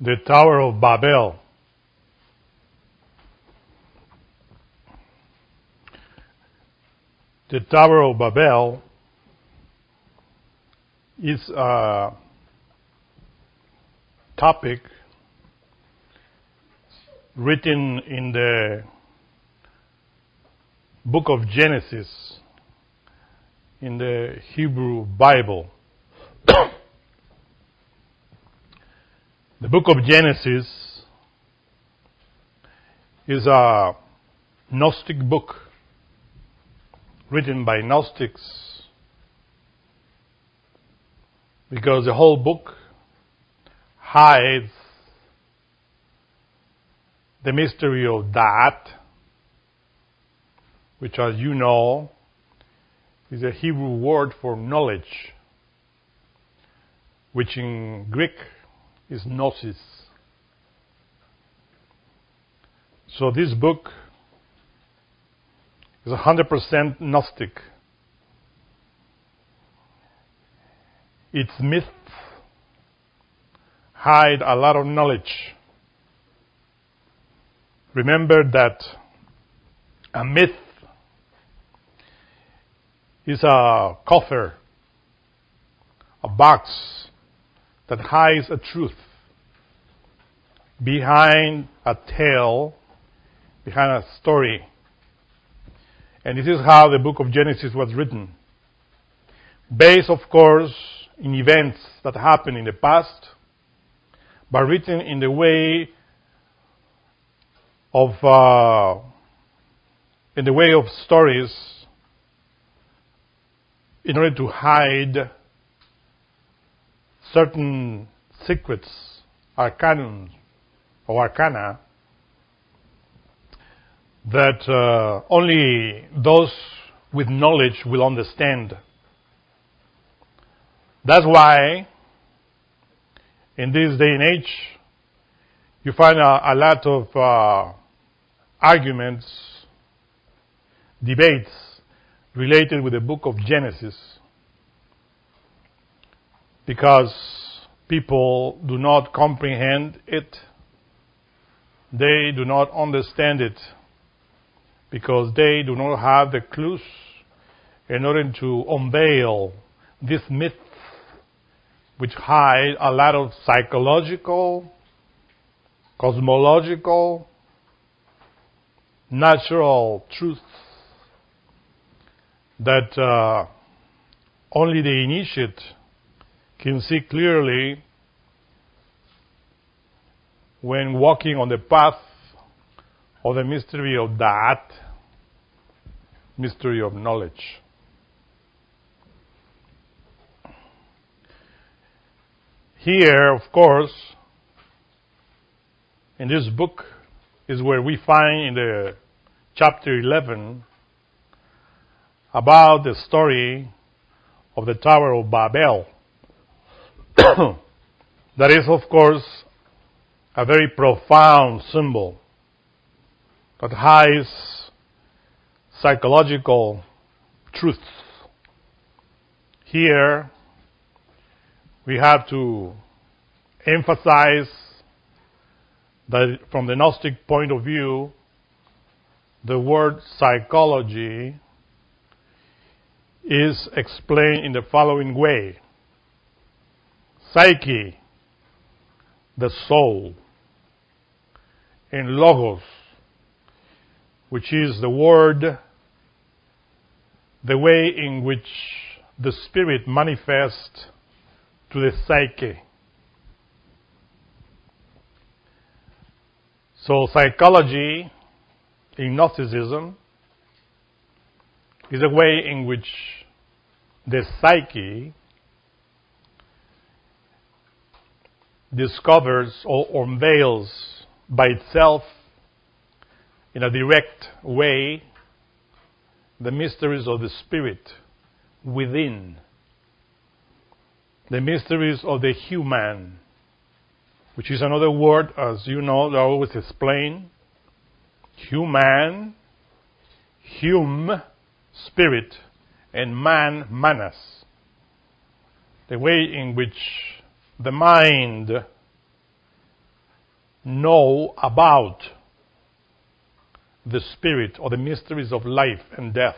the Tower of Babel. The Tower of Babel is a topic written in the Book of Genesis in the Hebrew Bible. The Book of Genesis is a Gnostic book written by Gnostics, because the whole book hides the mystery of Da'at, which, as you know, is a Hebrew word for knowledge, which in Greek is gnosis. So this book is 100% Gnostic. Its myths hide a lot of knowledge. Remember that a myth is a coffer, a box that hides a truth behind a tale, behind a story. And this is how the Book of Genesis was written. Based, of course, in events that happened in the past, but written in the way of stories, in order to hide certain secrets, arcanum or arcana, that only those with knowledge will understand. That's why in this day and age you find a lot of arguments, debates related with the Book of Genesis, because people do not comprehend it, they do not understand it, because they do not have the clues in order to unveil this myth, which hide a lot of psychological, cosmological, natural truths that only the initiate can see clearly when walking on the path of the mystery of Da'at, mystery of knowledge. Here, of course, in this book is where we find in the chapter 11 about the story of the Tower of Babel. That is, of course, a very profound symbol that hides psychological truths. Here we have to emphasize that from the Gnostic point of view, the word psychology is explained in the following way. Psyche, the soul, and logos, which is the word, the way in which the spirit manifests to the psyche. So psychology in Gnosticism is a way in which the psyche discovers or unveils by itself in a direct way the mysteries of the spirit within, the mysteries of the human, which is another word, as you know, they always explain, human, hum, spirit, and man, manas, the way in which the mind know about the spirit or the mysteries of life and death.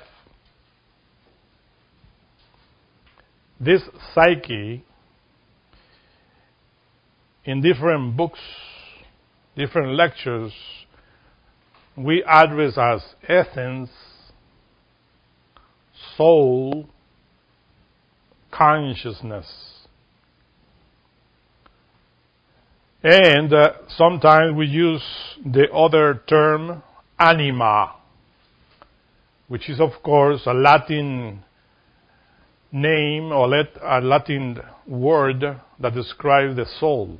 This psyche, in different books, different lectures, we address as essence, soul, consciousness. And sometimes we use the other term, anima, which is, of course, a Latin name or a Latin word that describes the soul.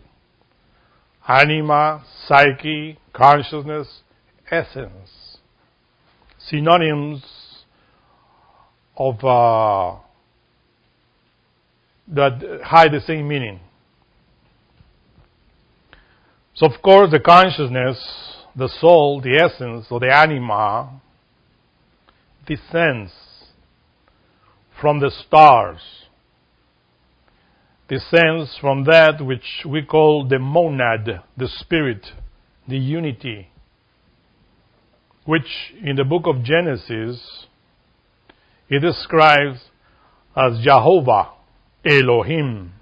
Anima, psyche, consciousness, essence. Synonyms of that hide the same meaning. So, of course, the consciousness, the soul, the essence, or the anima, descends from the stars, descends from that which we call the monad, the spirit, the unity, which in the Book of Genesis it describes as Jehovah Elohim.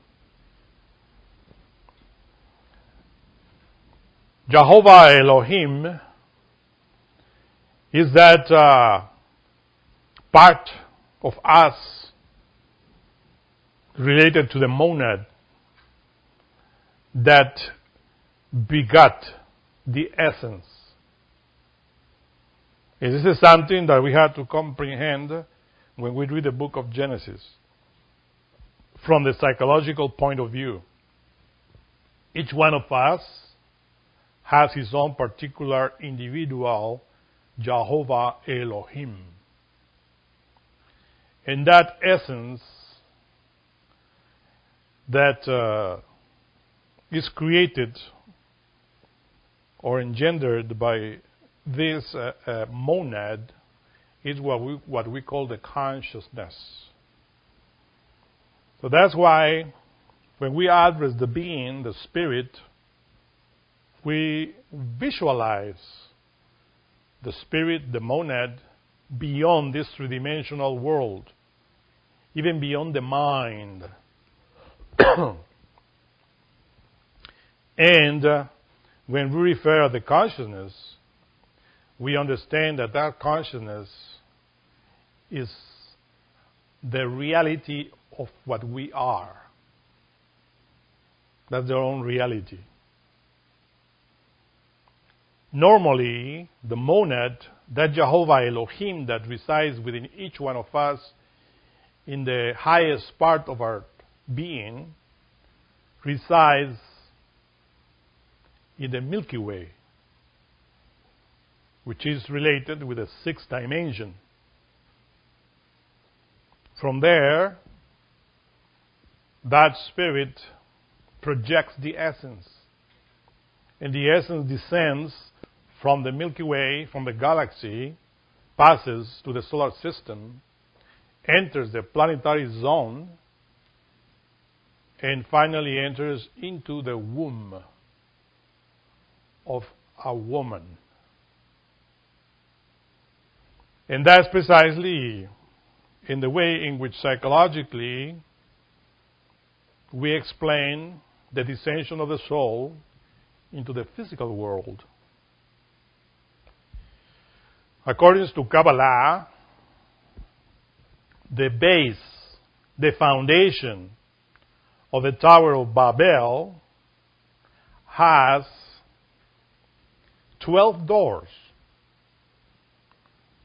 Jehovah Elohim is that part of us related to the monad that begat the essence. And this is something that we have to comprehend when we read the Book of Genesis from the psychological point of view. Each one of us has his own particular individual Jehovah Elohim. And that essence that is created or engendered by this monad is what we call the consciousness. So that's why when we address the being, the spirit, we visualize the spirit, the monad, beyond this three-dimensional world, even beyond the mind. And when we refer to the consciousness, we understand that that consciousness is the reality of what we are. That's their own reality. Normally, the monad, that Jehovah Elohim that resides within each one of us in the highest part of our being, resides in the Milky Way, which is related with the sixth dimension. From there, that spirit projects the essence, and the essence descends from the Milky Way, from the galaxy, passes to the solar system, enters the planetary zone, and finally enters into the womb of a woman. And that's precisely in the way in which psychologically we explain the descension of the soul into the physical world. According to Kabbalah, the base, the foundation of the Tower of Babel has 12 doors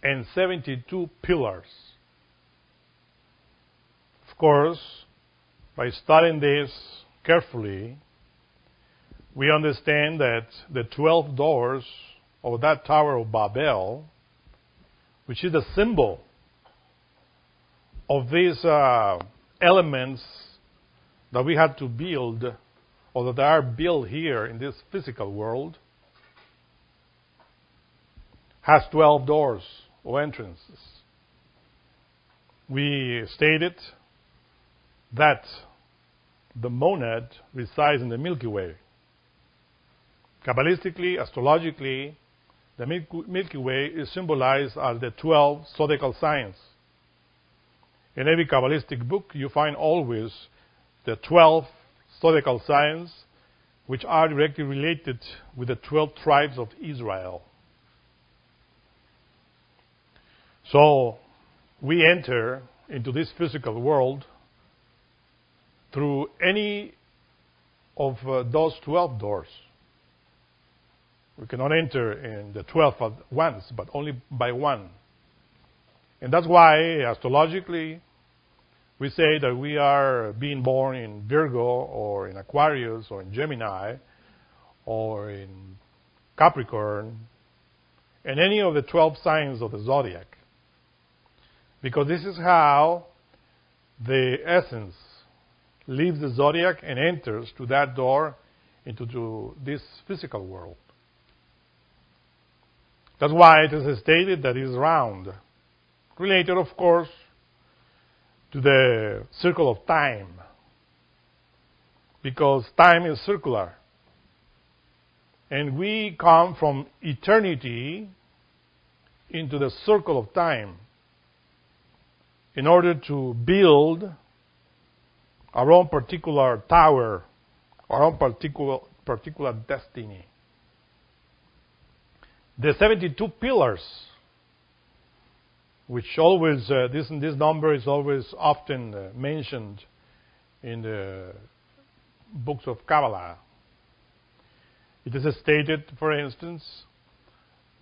and 72 pillars. Of course, by studying this carefully, we understand that the 12 doors of that Tower of Babel, which is a symbol of these elements that we had to build, or that are built here in this physical world, has 12 doors or entrances. We stated that the monad resides in the Milky Way. Kabbalistically, astrologically, the Milky Way is symbolized as the 12 zodiacal signs. In every Kabbalistic book, you find always the 12 zodiacal signs, which are directly related with the 12 tribes of Israel. So, we enter into this physical world through any of those 12 doors. We cannot enter in the 12 at once, but only by one. And that's why, astrologically, we say that we are being born in Virgo, or in Aquarius, or in Gemini, or in Capricorn, and any of the 12 signs of the zodiac. Because this is how the essence leaves the zodiac and enters to that door into this physical world. That's why it is stated that it is round. Related, of course, to the circle of time, because time is circular, and we come from eternity into the circle of time in order to build our own particular tower, our own particular destiny. The 72 pillars, which always, this number is always often mentioned in the books of Kabbalah. It is stated, for instance,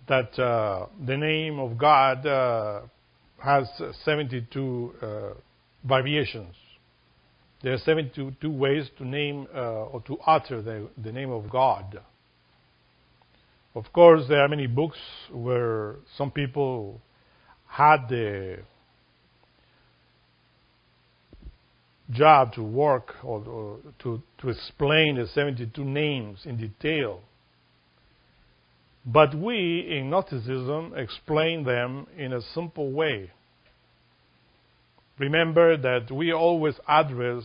that the name of God has 72 variations. There are 72 ways to name or to utter the name of God. Of course, there are many books where some people had the job to work or to explain the 72 names in detail. But we, in Gnosticism, explain them in a simple way. Remember that we always address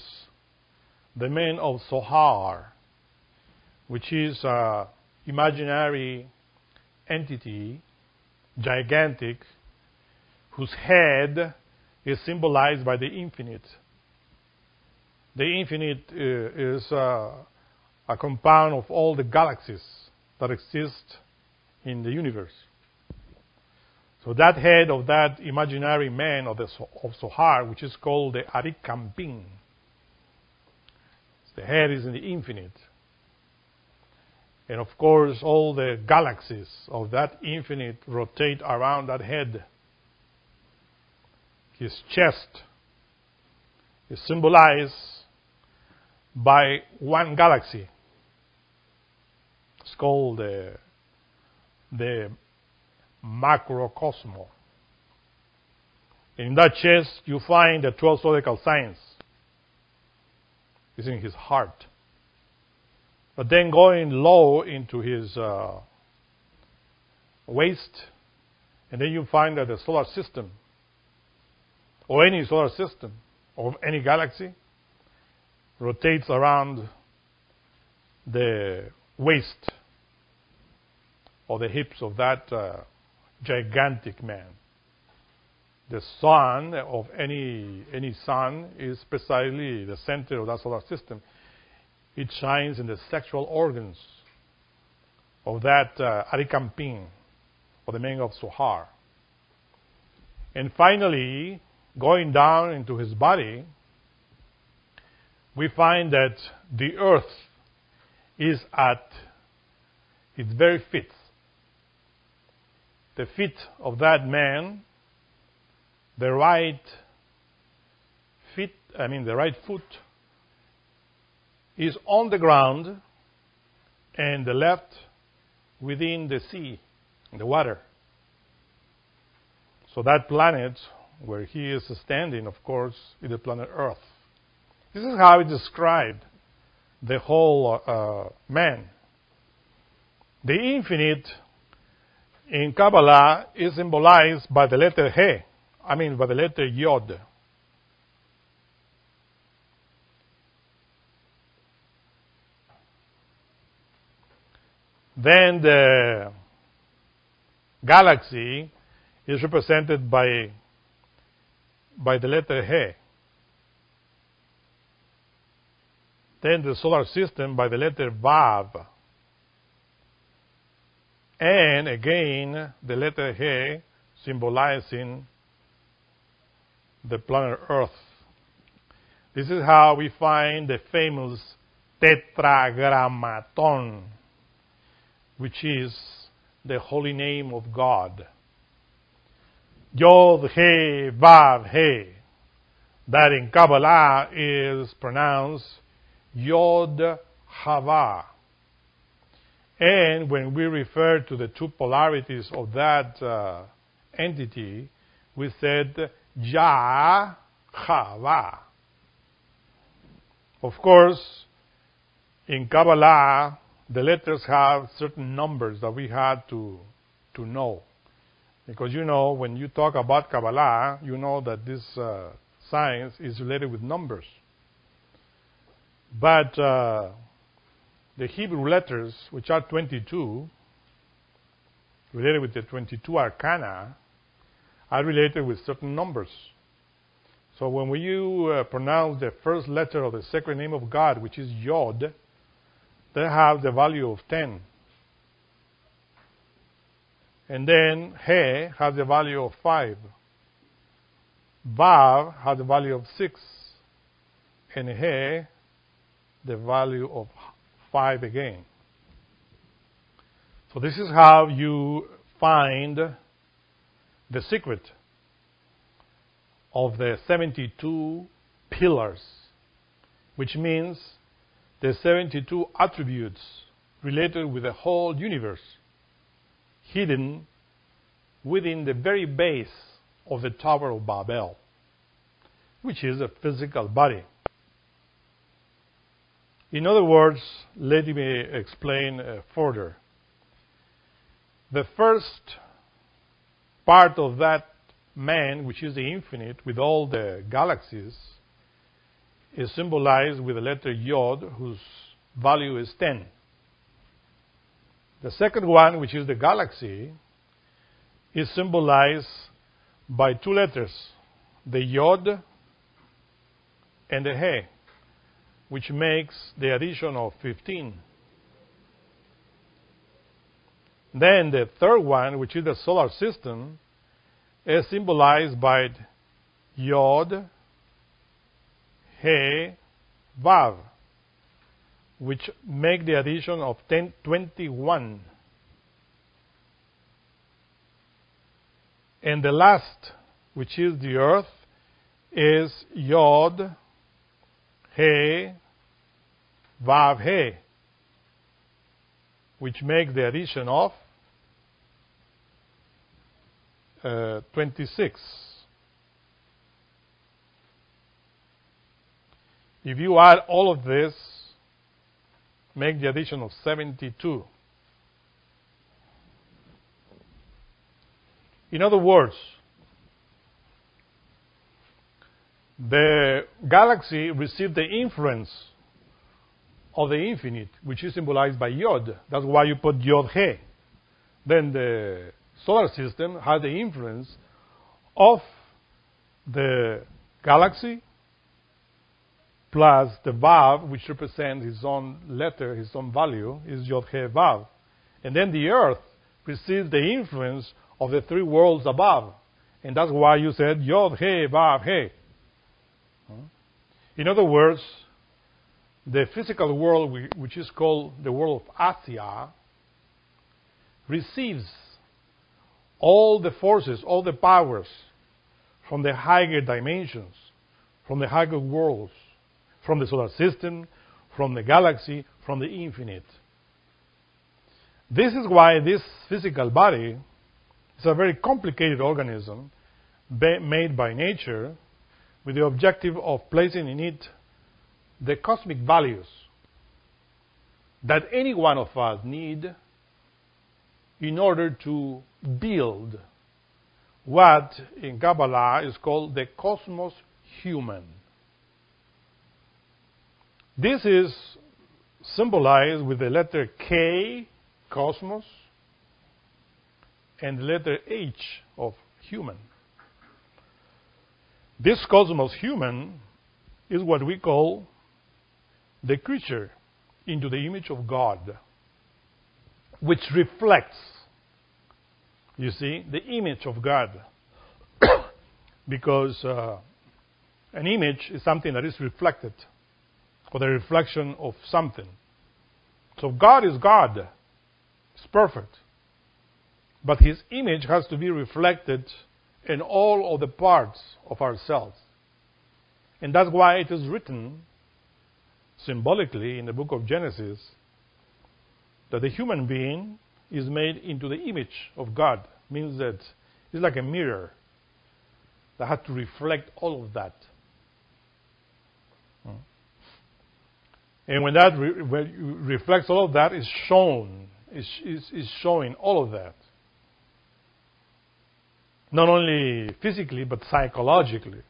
the men of Zohar, which is an imaginary entity, gigantic, whose head is symbolized by the infinite. The infinite is a compound of all the galaxies that exist in the universe. So that head of that imaginary man of Zohar, which is called the Arik Anpin, the head is in the infinite. And of course, all the galaxies of that infinite rotate around that head. His chest is symbolized by one galaxy. It's called the macrocosm. In that chest, you find the 12 zodiacal signs. It's in his heart. But then going low into his waist, and then you find that the solar system, or any solar system of any galaxy, rotates around the waist or the hips of that gigantic man. The sun of any sun is precisely the center of that solar system. It shines in the sexual organs of that Arik Anpin, or the man of Zohar. And finally, going down into his body, we find that the earth is at its very feet. The feet of that man, the right foot is on the ground and the left within the sea, the water. So that planet where he is standing, of course, is the planet Earth. This is how he described the whole man. The infinite in Kabbalah is symbolized by the letter by the letter Yod. Then the galaxy is represented by the letter He. Then the solar system by the letter Vav. And again, the letter He symbolizing the planet Earth. This is how we find the famous tetragrammaton, which is the holy name of God. Yod-He-Vav-He, that in Kabbalah is pronounced Yod-Hava. And when we refer to the two polarities of that entity, we said Yah-hava. Of course, in Kabbalah, the letters have certain numbers that we had to know. Because you know, when you talk about Kabbalah, you know that this science is related with numbers. But the Hebrew letters, which are 22, related with the 22 arcana, are related with certain numbers. So when you pronounce the first letter of the sacred name of God, which is Yod, they have the value of 10. And then He has the value of 5. Vav has the value of 6. And He, the value of 5 again. So this is how you find the secret of the 72 pillars, which means the 72 attributes related with the whole universe, hidden within the very base of the Tower of Babel, which is a physical body. In other words, let me explain further. The first part of that man, which is the infinite, with all the galaxies, is symbolized with the letter Yod, whose value is 10. The second one, which is the galaxy, is symbolized by two letters, the Yod and the He, which makes the addition of 15. Then the third one, which is the solar system, is symbolized by Yod, He, Vav, which make the addition of 21. And the last, which is the Earth, is Yod, He, Vav, He, which makes the addition of 26. If you add all of this, make the addition of 72. In other words, the galaxy received the influence of the infinite, which is symbolized by Yod. That's why you put Yod-He. Then the solar system had the influence of the galaxy plus the Vav, which represents his own letter, his own value, is Yod-He-Vav. And then the Earth receives the influence of the three worlds above. And that's why you said Yod-He-Vav-He. In other words, the physical world, which is called the world of Asiya, receives all the forces, all the powers from the higher dimensions, from the higher worlds, from the solar system, from the galaxy, from the infinite. This is why this physical body is a very complicated organism made by nature, with the objective of placing in it the cosmic values that any one of us need in order to build what in Kabbalah is called the cosmos human. This is symbolized with the letter K cosmos, and the letter H of human. This cosmos human is what we call the creature into the image of God, which reflects, you see, the image of God. Because an image is something that is reflected, or the reflection of something. So God is God. It's perfect. But His image has to be reflected in all of the parts of ourselves. And that's why it is written symbolically in the Book of Genesis that the human being is made into the image of God. Means that it's like a mirror that had to reflect all of that. And when that reflects all of that, it's shown, it's showing all of that. Not only physically, but psychologically.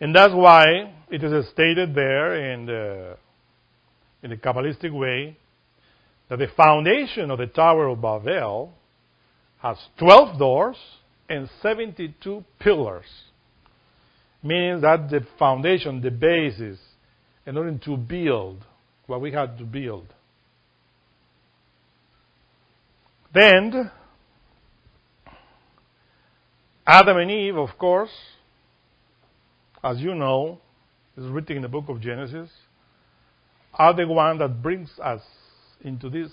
And that's why it is stated there in a Kabbalistic way that the foundation of the Tower of Babel has 12 doors and 72 pillars. Meaning that the foundation, the basis, in order to build what we had to build. Then, Adam and Eve, of course, as you know, is written in the Book of Genesis, are the one that brings us into this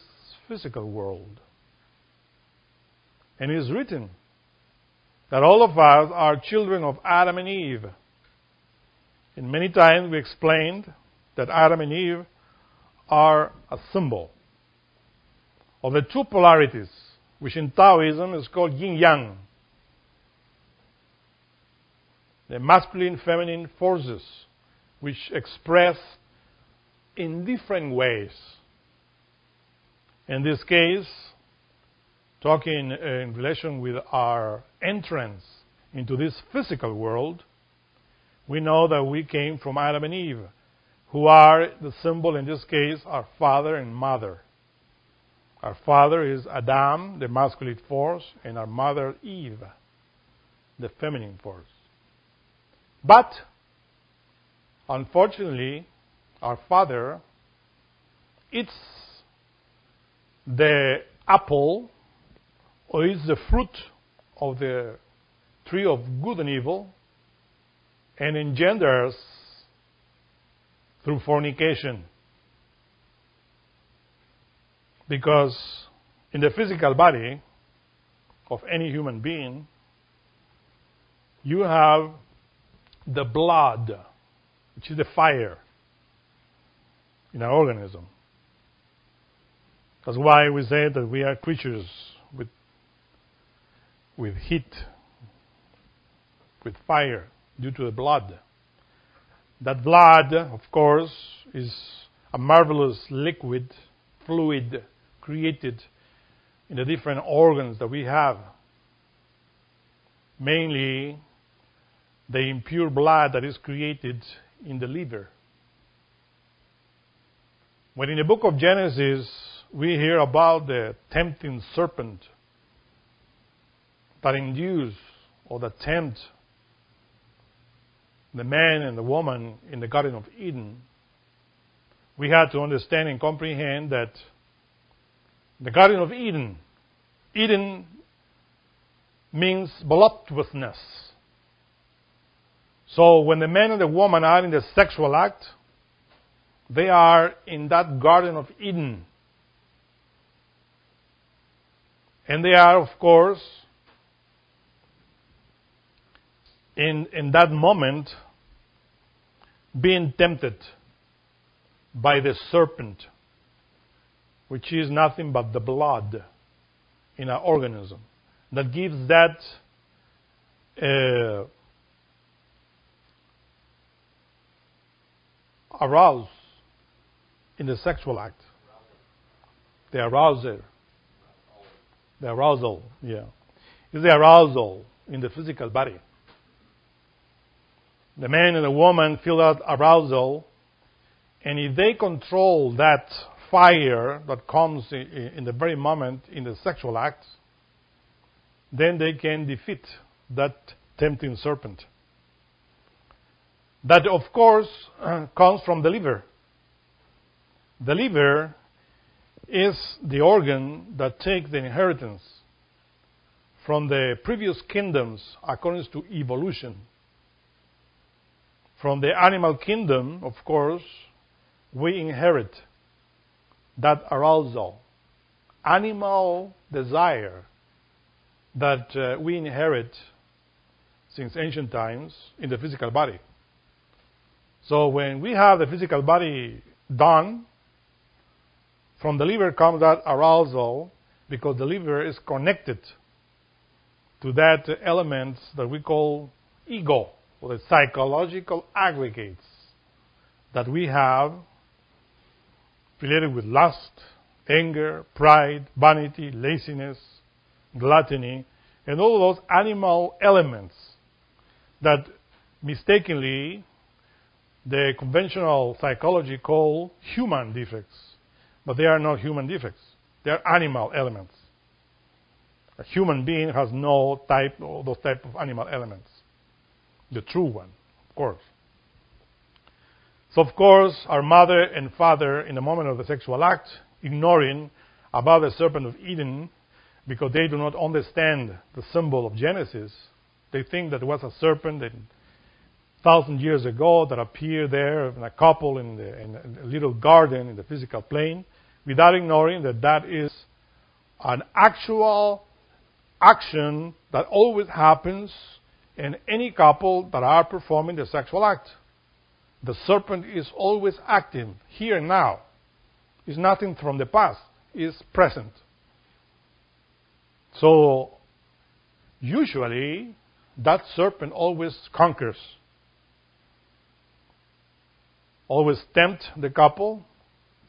physical world. And it is written that all of us are children of Adam and Eve. And many times we explained that Adam and Eve are a symbol of the two polarities, which in Taoism is called yin-yang. The masculine, feminine forces, which express in different ways. In this case, talking in relation with our entrance into this physical world, we know that we came from Adam and Eve, who are the symbol, in this case, our father and mother. Our father is Adam, the masculine force, and our mother, Eve, the feminine force. But, unfortunately, our father eats the apple, or eats the fruit of the tree of good and evil, and engenders through fornication. Because in the physical body of any human being, you have the blood, which is the fire in our organism. That's why we say that we are creatures with heat, with fire, due to the blood. That blood, of course, is a marvelous liquid, fluid, created in the different organs that we have. Mainly, the impure blood that is created in the liver. When in the Book of Genesis, we hear about the tempting serpent that induces or that tempts the man and the woman in the Garden of Eden, we had to understand and comprehend that the Garden of Eden, Eden means voluptuousness. So when the man and the woman are in the sexual act, they are in that Garden of Eden. And they are, of course, in that moment, being tempted by the serpent, which is nothing but the blood in our organism, that gives that arousal in the sexual act. The arousal, is the arousal in the physical body. The man and the woman feel that arousal, and if they control that fire that comes in the very moment in the sexual act, then they can defeat that tempting serpent. That, of course, comes from the liver. The liver is the organ that takes the inheritance from the previous kingdoms according to evolution. From the animal kingdom, of course, we inherit that arousal, animal desire that we inherit since ancient times in the physical body. So when we have the physical body done, from the liver comes that arousal, because the liver is connected to that element that we call ego, or the psychological aggregates that we have related with lust, anger, pride, vanity, laziness, gluttony, and all those animal elements that mistakenly the conventional psychology call human defects. But they are not human defects. They are animal elements. A human being has no type, or those type of animal elements. The true one, of course. So, of course, our mother and father, in the moment of the sexual act, ignoring about the serpent of Eden, because they do not understand the symbol of Genesis, they think that it was a serpent that 1,000 years ago that appeared there in a couple in a little garden in the physical plane, without ignoring that that is an actual action that always happens in any couple that are performing the sexual act. The serpent is always active, here and now. It's nothing from the past, it's present. So, usually, that serpent always conquers, always tempt the couple,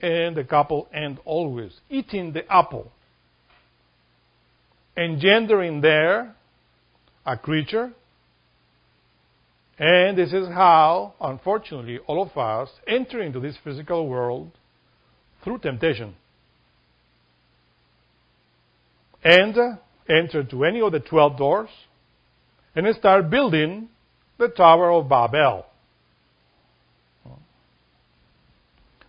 and the couple end always eating the apple, engendering there a creature. And this is how, unfortunately, all of us enter into this physical world through temptation, and enter to any of the 12 doors and start building the Tower of Babel.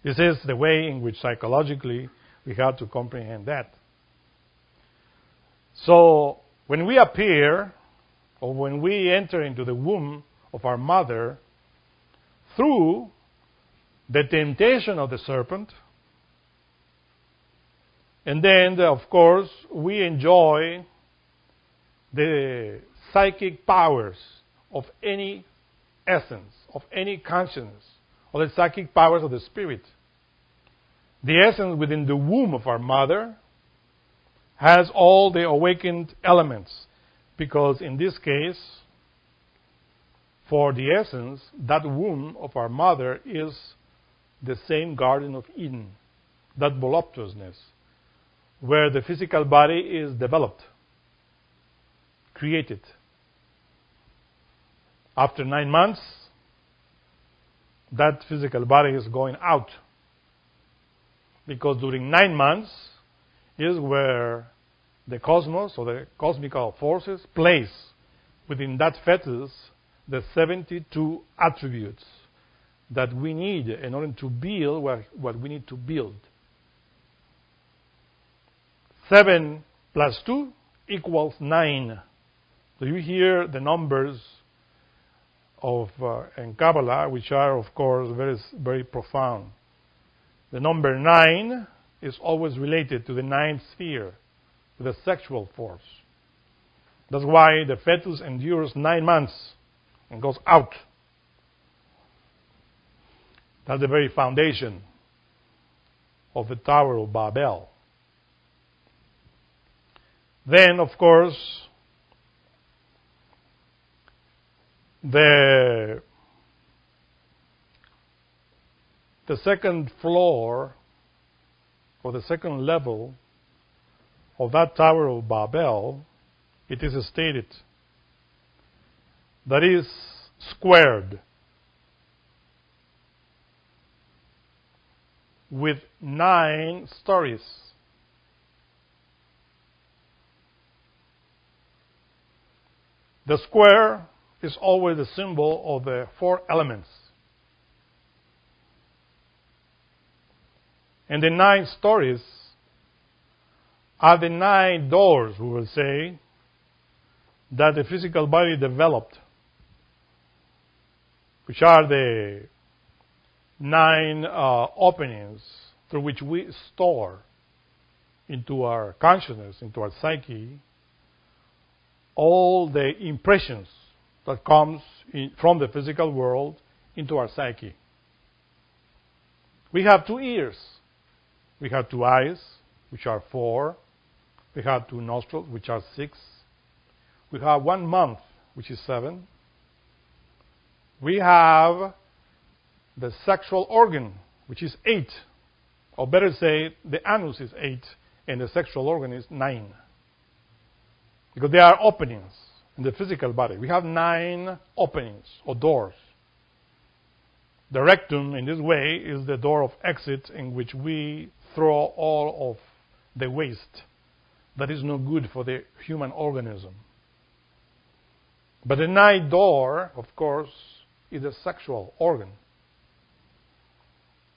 This is the way in which psychologically we have to comprehend that. So, when we appear, or when we enter into the womb of our mother, through the temptation of the serpent, and then, of course, we enjoy the psychic powers of any essence, of any consciousness, or the psychic powers of the spirit. The essence within the womb of our mother has all the awakened elements, because in this case, for the essence, that womb of our mother is the same Garden of Eden, that voluptuousness, where the physical body is developed, created. After 9 months, that physical body is going out, because during 9 months is where the cosmos, or the cosmical forces, place within that fetus the 72 attributes that we need in order to build what we need to build. 7 + 2 = 9. So you hear the numbers of in Kabbalah, which are, of course, very, very profound. The number 9 is always related to the ninth sphere, to the sexual force. That's why the fetus endures 9 months and goes out. That's the very foundation of the Tower of Babel. Then, of course, the second floor, or the second level of that Tower of Babel, it is stated that is squared. with 9 stories. The square is always the symbol of the 4 elements. And the 9 stories are the 9 doors, we will say, that the physical body developed, which are the 9 openings through which we store into our consciousness, into our psyche, all the impressions that comes from the physical world into our psyche. We have 2 ears. We have 2 eyes, which are 4. We have 2 nostrils, which are 6. We have 1 mouth, which is 7. We have the sexual organ, which is 8. Or better say, the anus is 8, and the sexual organ is 9. Because they are openings in the physical body. We have 9 openings or doors. The rectum, in this way, is the door of exit in which we throw all of the waste that is no good for the human organism. But the 9th door, of course, is the sexual organ.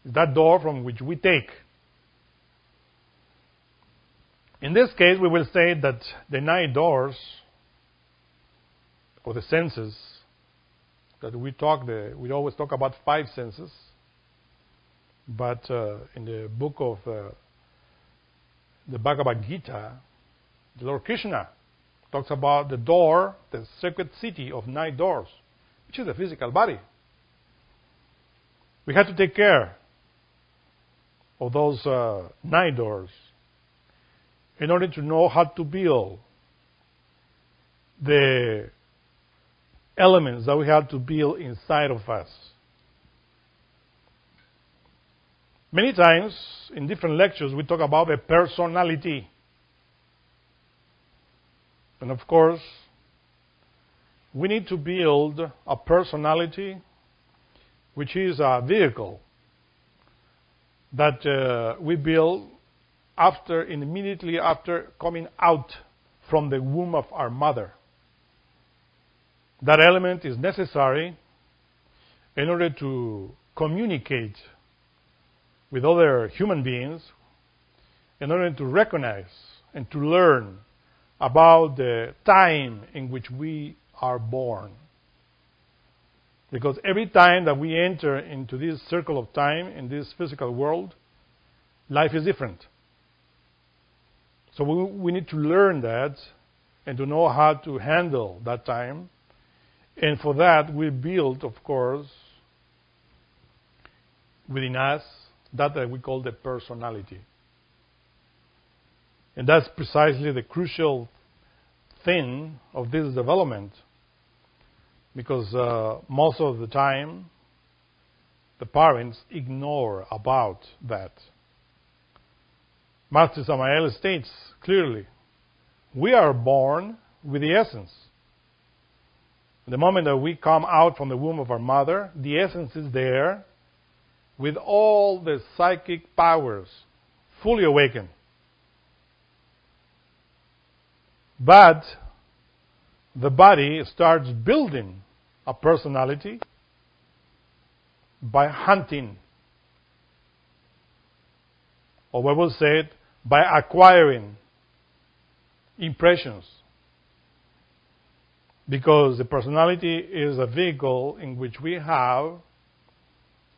It's that door from which we take. In this case, we will say that the 9 doors, or the senses, that we always talk about 5 senses, but in the book of the Bhagavad Gita, the Lord Krishna talks about the door, the sacred city of 9 doors, which is the physical body. We have to take care of those 9 doors in order to know how to build the elements that we have to build inside of us. Many times in different lectures we talk about a personality. And of course, we need to build a personality which is a vehicle that we build immediately after coming out from the womb of our mother. That element is necessary in order to communicate with other human beings, in order to recognize and to learn about the time in which we are born. Because every time that we enter into this circle of time, in this physical world, life is different. So we need to learn that and to know how to handle that time. And for that, we build, of course, within us, that we call the personality. And that's precisely the crucial thing of this development, because most of the time, the parents ignore about that. Master Samael states clearly, we are born with the essence. The moment that we come out from the womb of our mother, the essence is there with all the psychic powers fully awakened. But the body starts building a personality by hunting, or we will say it, by acquiring impressions. Because the personality is a vehicle in which we have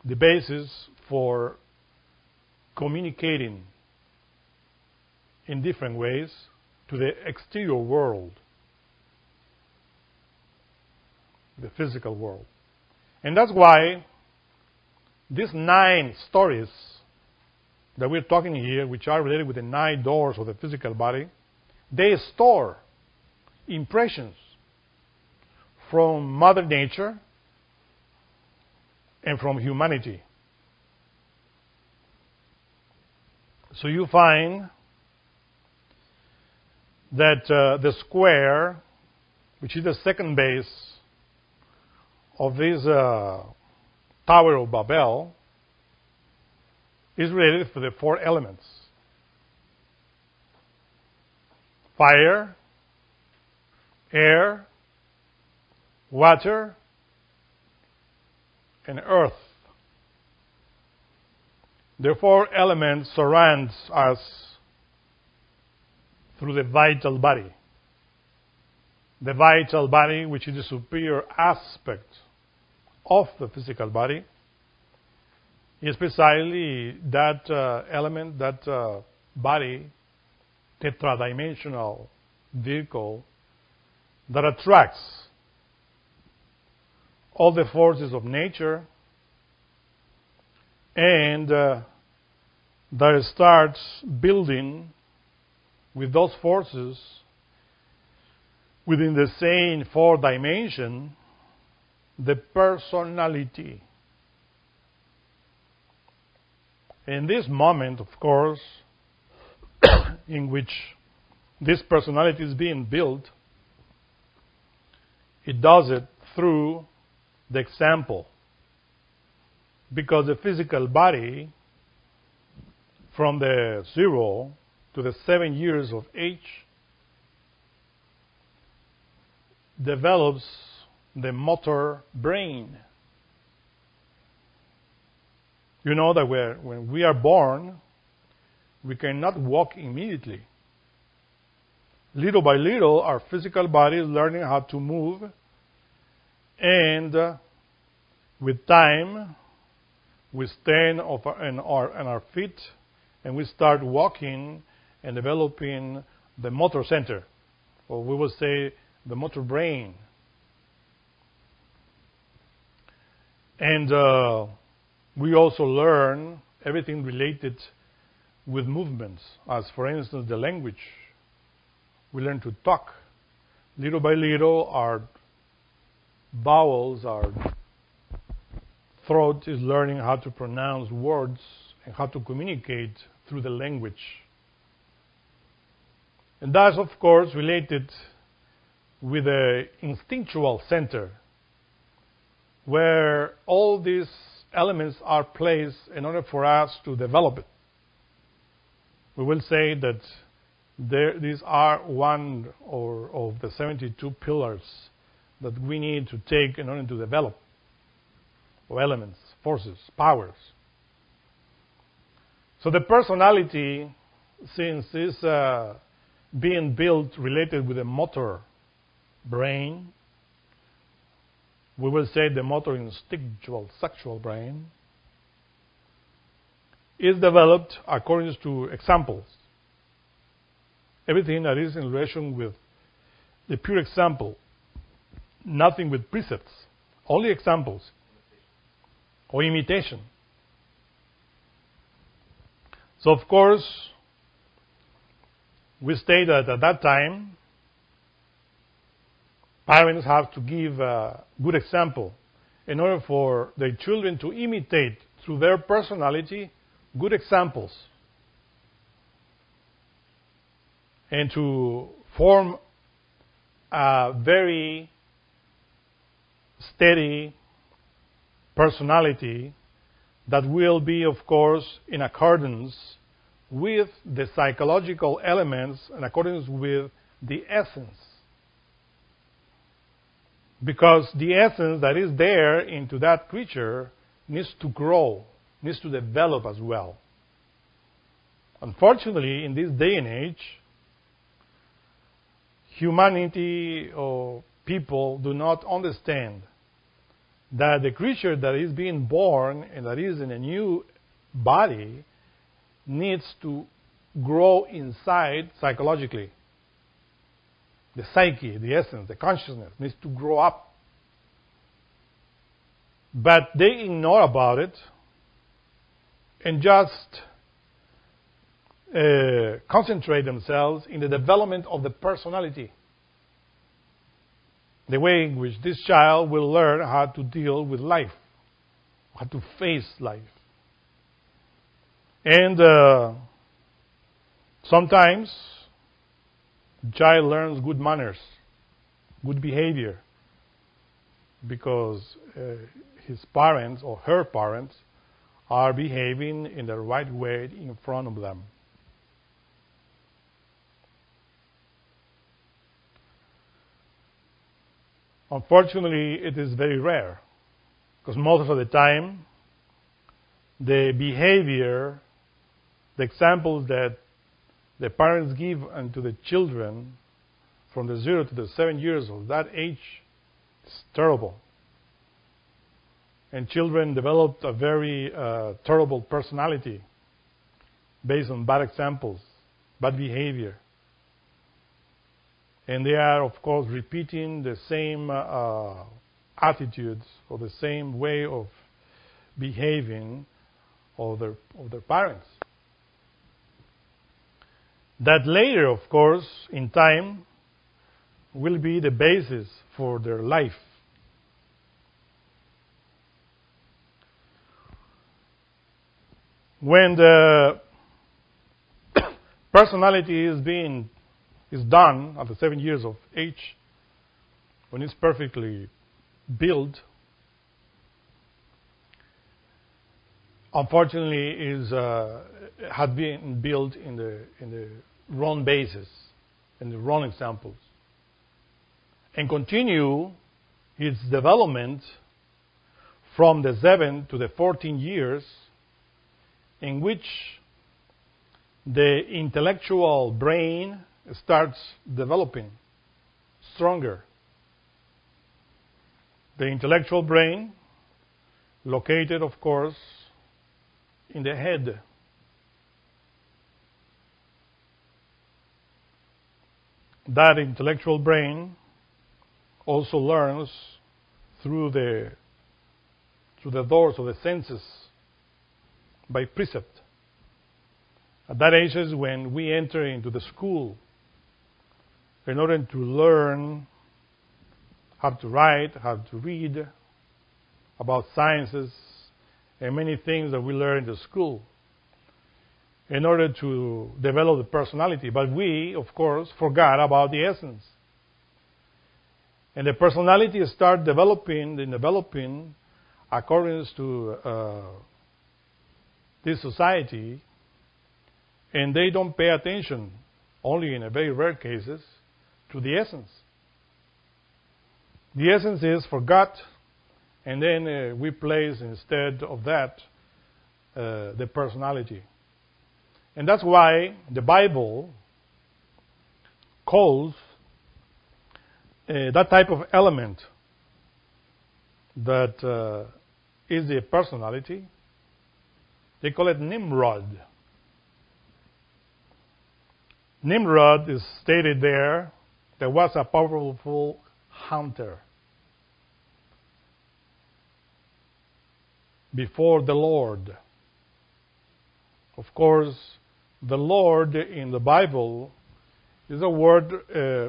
the basis for communicating in different ways to the exterior world, the physical world. And that's why these 9 stories that we're talking here, which are related with the 9 doors of the physical body, they store impressions from Mother Nature and from humanity. So you find that the square, which is the second base of this Tower of Babel, is related to the four elements: fire, air, water, and earth. The four elements surround us through the vital body. The vital body, which is the superior aspect of the physical body, is precisely that element, that body, tetradimensional vehicle that attracts all the forces of nature and that starts building with those forces within the same four dimension the personality. In this moment, of course, in which this personality is being built, it does it through the example, because the physical body, from the 0 to the 7 years of age, develops the motor brain. You know that when we are born, we cannot walk immediately. Little by little, our physical body is learning how to move, and with time, we stand on our feet, and we start walking and developing the motor center, or we will say the motor brain. And we also learn everything related with movements, as for instance the language. We learn to talk. Little by little our vowels, our throat is learning how to pronounce words and how to communicate through the language. And that's of course related with the instinctual center, where all these elements are placed in order for us to develop it. We will say that these are one of the 72 pillars that we need to take in order to develop, or elements, forces, powers. So the personality, since is being built related with the motor brain, we will say the motor instinctual sexual brain, is developed according to examples. Everything that is in relation with the pure example, nothing with precepts, only examples or imitation. So of course, we state that at that time, parents have to give a good example in order for their children to imitate through their personality good examples and to form a very steady personality that will be, of course, in accordance with the psychological elements and accordance with the essence. Because the essence that is there into that creature needs to grow, needs to develop as well. Unfortunately, in this day and age, humanity or people do not understand that the creature that is being born and that is in a new body needs to grow inside psychologically. The psyche, the essence, the consciousness needs to grow up. But they ignore about it and just concentrate themselves in the development of the personality. The way in which this child will learn how to deal with life, how to face life. And sometimes child learns good manners, good behavior, because his parents or her parents are behaving in the right way in front of them. Unfortunately, it is very rare, because most of the time, the behavior, the examples that the parents give unto the children from the 0 to the 7 years of that age is terrible. And children develop a very terrible personality based on bad examples, bad behavior. And they are, of course, repeating the same attitudes or the same way of behaving of their parents. That later, of course, in time, will be the basis for their life. When the personality is done at the 7 years of age, when it's perfectly built, unfortunately, had been built in the wrong basis, in the wrong examples, and continue its development from the 7 to the 14 years, in which the intellectual brain starts developing stronger. The intellectual brain, located, of course, in the head. That intellectual brain also learns through the doors of the senses, by precept. At that age is when we enter into the school in order to learn how to write, how to read, about sciences, and many things that we learn in the school in order to develop the personality. But we, of course, forgot about the essence. And the personality starts developing according to this society, and they don't pay attention, only in a very rare cases, to the essence. The essence is forgot, and then we place instead of that the personality. And that's why the Bible calls that type of element that is the personality, they call it Nimrod. Nimrod is stated there that was a powerful hunter before the Lord. Of course, the Lord in the Bible is a word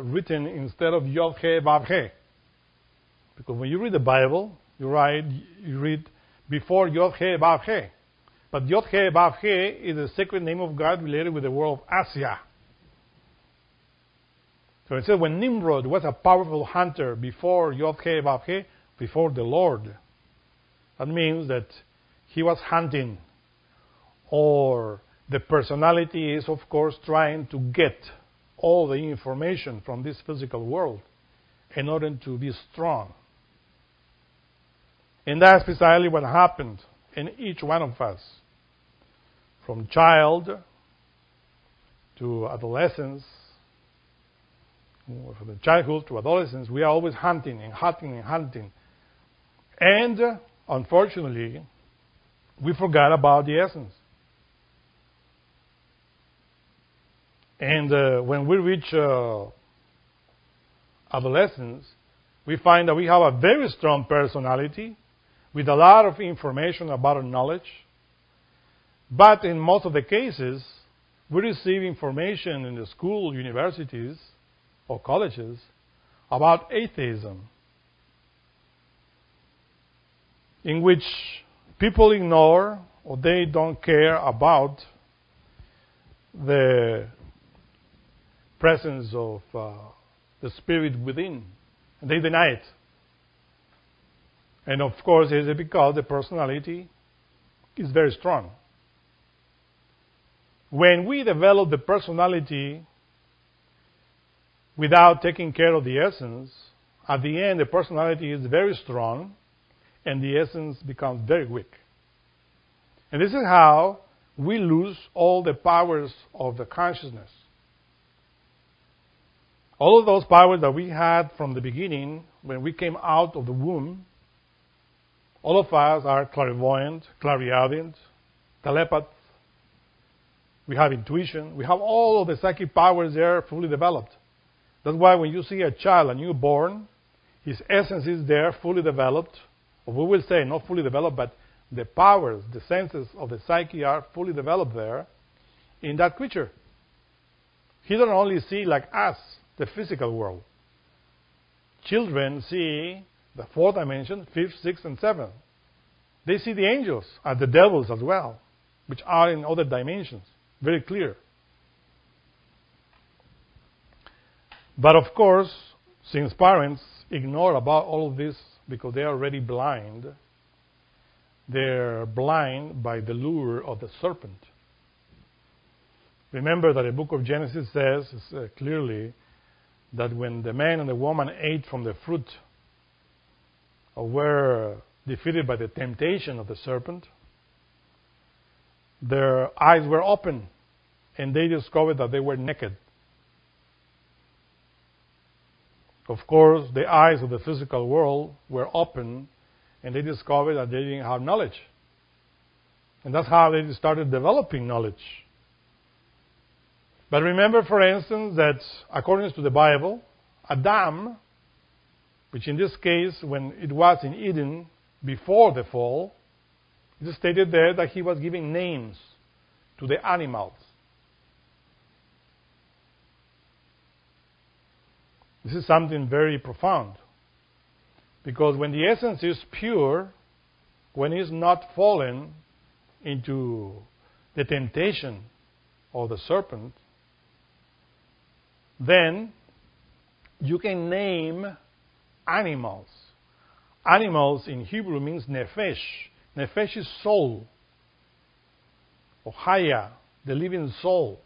written instead of Yod-He-Vav-He. Because when you read the Bible, you read before Yod-He-Vav-He. But Yod-He-Vav-He is the sacred name of God related with the world of Asia. So it says when Nimrod was a powerful hunter before Yod-He-Vav-He, before the Lord, that means that he was hunting, or the personality is, of course, trying to get all the information from this physical world in order to be strong. And that's precisely what happened in each one of us, from child to adolescence, from the childhood to adolescence, we are always hunting and hunting and hunting. And unfortunately, we forgot about the essence. And when we reach adolescence, we find that we have a very strong personality with a lot of information about our knowledge. But in most of the cases, we receive information in the school, universities, or colleges about atheism, in which people ignore or they don't care about the presence of the spirit within. And they deny it. And of course, it is because the personality is very strong. When we develop the personality without taking care of the essence, at the end the personality is very strong and the essence becomes very weak. And this is how we lose all the powers of the consciousness. All of those powers that we had from the beginning, when we came out of the womb, all of us are clairvoyant, clairaudient, telepath. We have intuition. We have all of the psychic powers there fully developed. That's why when you see a child, a newborn, his essence is there fully developed. Or we will say not fully developed, but the powers, the senses of the psyche are fully developed there in that creature. He doesn't only see like us, the physical world. Children see the fourth dimension, fifth, sixth, and seventh. They see the angels and the devils as well, which are in other dimensions, very clear. But of course, since parents ignore about all of this because they are already blind, they're blind by the lure of the serpent. Remember that the Book of Genesis says clearly that when the man and the woman ate from the fruit or were defeated by the temptation of the serpent, their eyes were open and they discovered that they were naked. Of course, the eyes of the physical world were open and they discovered that they didn't have knowledge. And that's how they started developing knowledge. But remember, for instance, that according to the Bible, Adam, which in this case, when it was in Eden, before the fall, it is stated there that he was giving names to the animals. This is something very profound. Because when the essence is pure, when it's not fallen into the temptation of the serpent, then you can name animals. Animals in Hebrew means nefesh. Nefesh is soul, or haya, the living soul,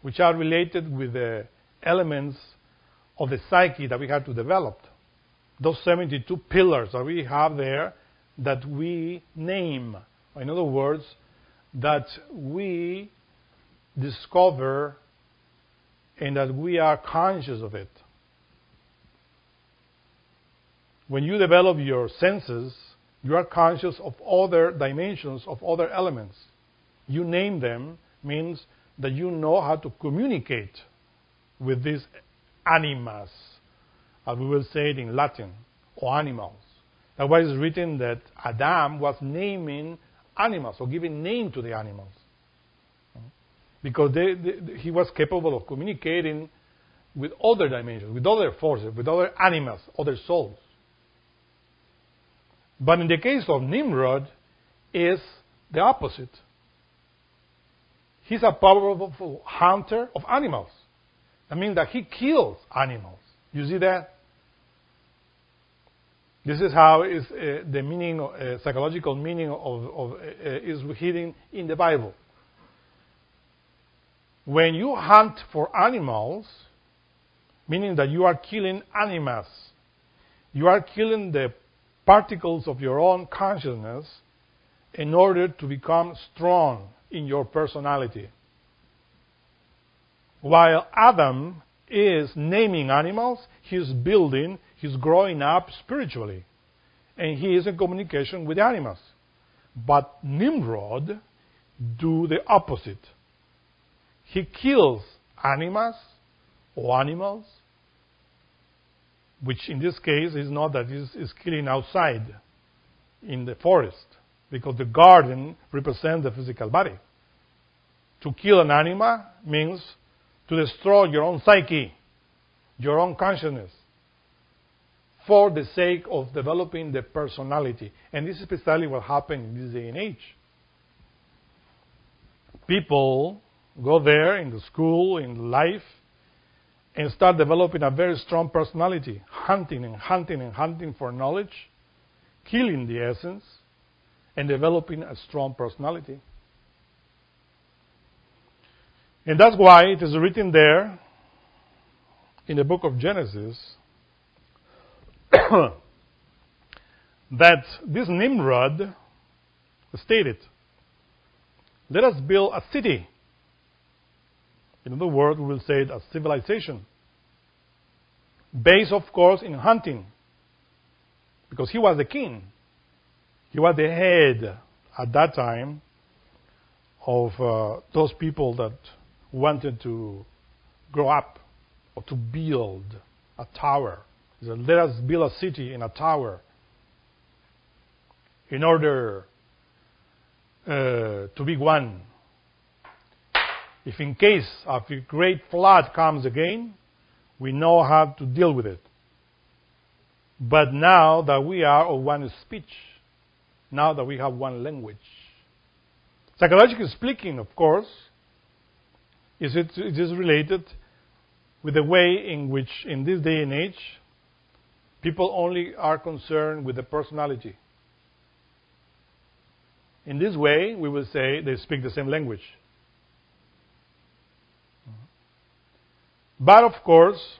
which are related with the elements of the psyche that we have to develop. Those 72 pillars that we have there that we name. In other words, that we discover and that we are conscious of it. When you develop your senses, you are conscious of other dimensions, of other elements. You name them means that you know how to communicate with these animas, as we will say it in Latin, or animals. That's why it's written that Adam was naming animals, or giving name to the animals. Because he was capable of communicating with other dimensions, with other forces, with other animals, other souls. But in the case of Nimrod, is the opposite. He's a powerful hunter of animals. That means that he kills animals. You see that? This is how is the meaning, psychological meaning is hidden in the Bible. When you hunt for animals, meaning that you are killing animas, you are killing the particles of your own consciousness in order to become strong in your personality. While Adam is naming animals, he is building, he is growing up spiritually, and he is in communication with animals. But Nimrod do the opposite. He kills animas or animals, which in this case is not that is killing outside in the forest, because the garden represents the physical body. To kill an anima means to destroy your own psyche, your own consciousness, for the sake of developing the personality. And this is precisely what happened in this day and age. People go there in the school, in life, and start developing a very strong personality, hunting and hunting and hunting for knowledge, killing the essence, and developing a strong personality. And that's why it is written there in the book of Genesis that this Nimrod stated, "Let us build a city." In other words, we will say it as civilization. Based, of course, in hunting. Because he was the king. He was the head at that time of those people that wanted to grow up or to build a tower. He said, "Let us build a city and a tower in order to be one. If in case of a great flood comes again, we know how to deal with it. But now that we are of one speech, now that we have one language." Psychologically speaking, of course, it is related with the way in which, in this day and age, people only are concerned with the personality. In this way, we will say they speak the same language. But of course,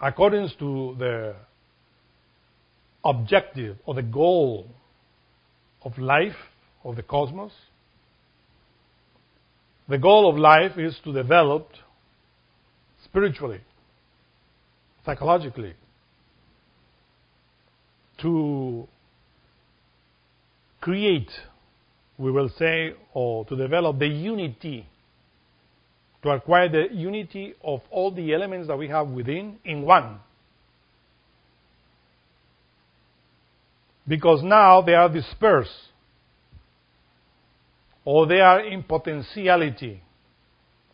according to the objective or the goal of life, of the cosmos, the goal of life is to develop spiritually, psychologically, to create, we will say, or to develop the unity, to acquire the unity of all the elements that we have within in one. Because now they are dispersed, or they are in potentiality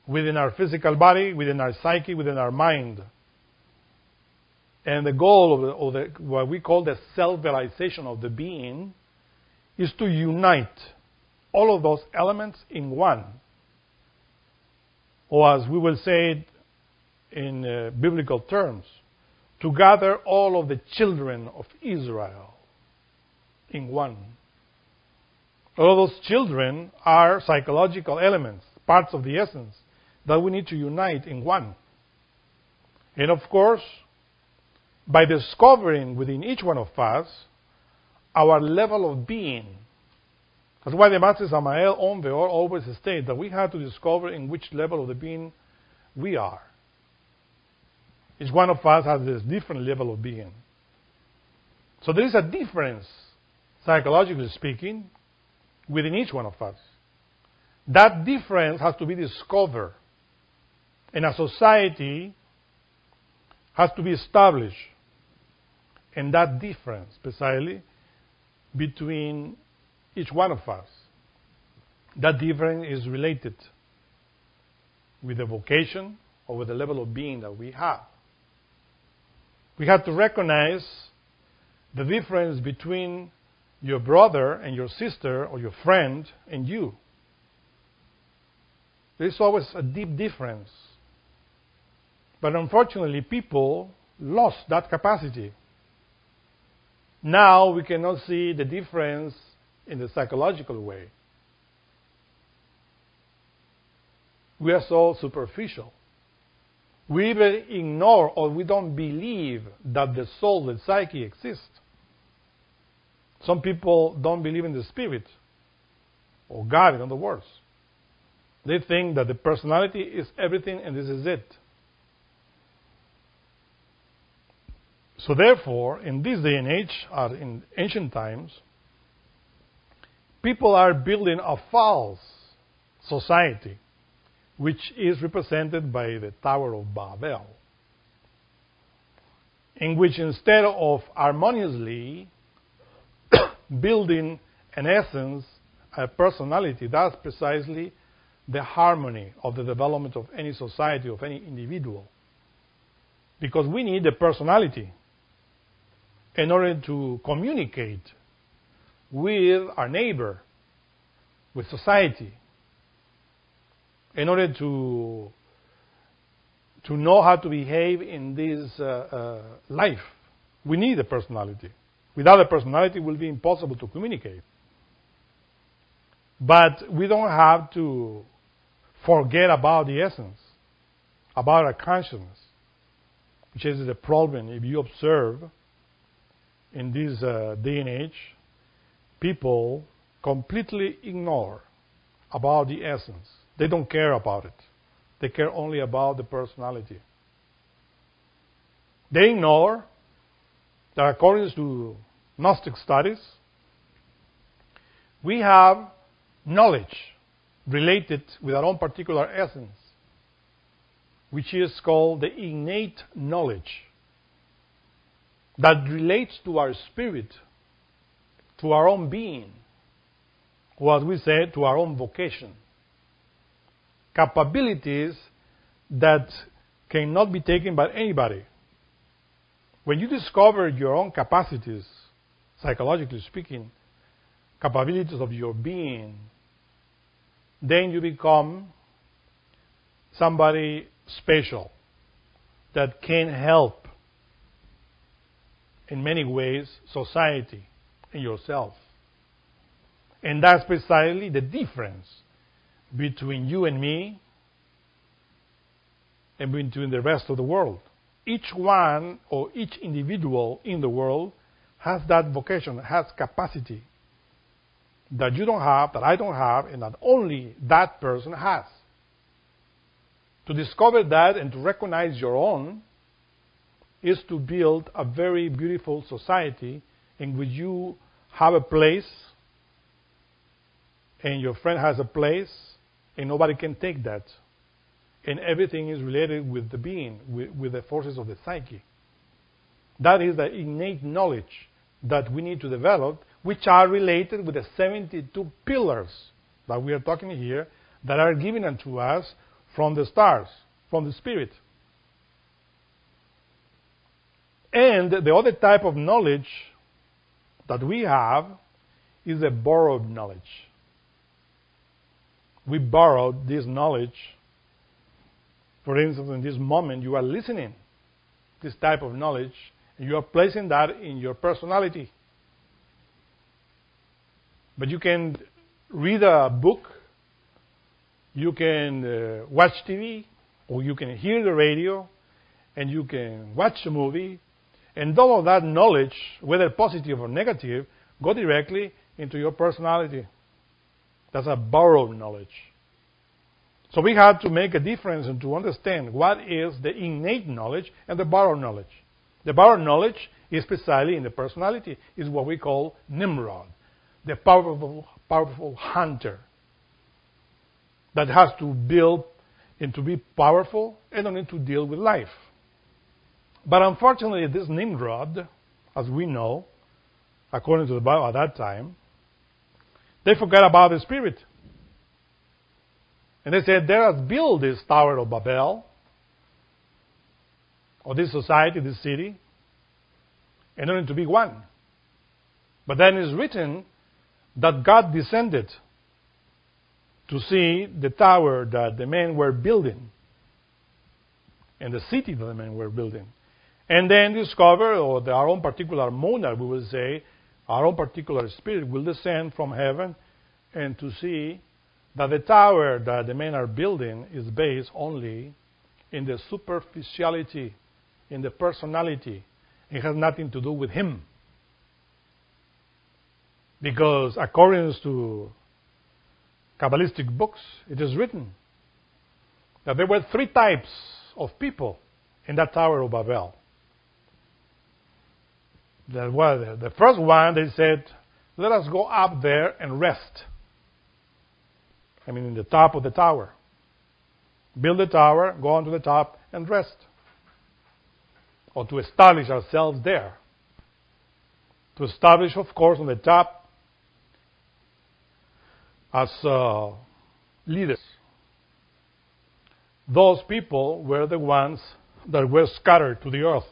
within our physical body, within our psyche, within our mind. And the goal of what we call the self-realization of the being is to unite all of those elements in one. Or as we will say it in biblical terms, to gather all of the children of Israel in one. All those children are psychological elements, parts of the essence, that we need to unite in one. And of course, by discovering within each one of us our level of being. That's why the Master Samael Aun Weor always states that we have to discover in which level of the being we are. Each one of us has this different level of being. So there is a difference, psychologically speaking, within each one of us. That difference has to be discovered, and a society has to be established. And that difference, precisely, between each one of us, that difference is related with the vocation or with the level of being that we have. We have to recognize the difference between your brother and your sister or your friend and you. There is always a deep difference. But unfortunately, people lost that capacity. Now we cannot see the difference in the psychological way. We are so superficial. We even ignore, or we don't believe that the soul, the psyche, exists. Some people don't believe in the spirit, or God, in other words. They think that the personality is everything and this is it. So therefore, in this day and age, or in ancient times, people are building a false society, which is represented by the Tower of Babel, in which instead of harmoniously building an essence, a personality, that's precisely the harmony of the development of any society, of any individual. Because we need a personality in order to communicate with our neighbor, with society, in order to know how to behave in this life. We need a personality. Without a personality, it will be impossible to communicate. But we don't have to forget about the essence, about our consciousness, which is the problem. If you observe in this day and age, people completely ignore about the essence. They don't care about it. They care only about the personality. They ignore that according to Gnostic studies, we have knowledge related with our own particular essence, which is called the innate knowledge that relates to our spirit, to our own being, or as we say, to our own vocation. Capabilities that cannot be taken by anybody. When you discover your own capacities, psychologically speaking, capabilities of your being, then you become somebody special that can help in many ways society and yourself. And that's precisely the difference between you and me and between the rest of the world. Each one or each individual in the world has that vocation, has capacity that you don't have, that I don't have, and that only that person has. To discover that and to recognize your own is to build a very beautiful society in which you have a place and your friend has a place, and nobody can take that. And everything is related with the being, with the forces of the psyche. That is the innate knowledge that we need to develop, which are related with the 72 pillars that we are talking here, that are given unto us from the stars, from the spirit. And the other type of knowledge that we have is a borrowed knowledge. We borrowed this knowledge. For instance, in this moment, you are listening this type of knowledge, and you are placing that in your personality. But you can read a book, you can watch TV, or you can hear the radio, and you can watch a movie, and all of that knowledge, whether positive or negative, go directly into your personality. That's a borrowed knowledge. So we have to make a difference and to understand what is the innate knowledge and the borrowed knowledge. The borrowed knowledge is precisely in the personality, is what we call Nimrod, the powerful hunter that has to build and to be powerful and only to deal with life. But unfortunately, this Nimrod, as we know, according to the Bible at that time, they forgot about the spirit. And they said, let us build this Tower of Babel, or this society, this city, in order to be one. But then it's written that God descended to see the tower that the men were building, and the city that the men were building. And then discover, or our own particular monad, we will say, our own particular spirit will descend from heaven and to see that the tower that the men are building is based only in the superficiality, in the personality. It has nothing to do with him. Because according to Kabbalistic books, it is written that there were three types of people in that Tower of Babel. That was the first one. They said, let us go up there and rest. I mean, in the top of the tower. Build the tower, go onto the top and rest. Or to establish ourselves there. To establish, of course, on the top as leaders. Those people were the ones that were scattered to the earth.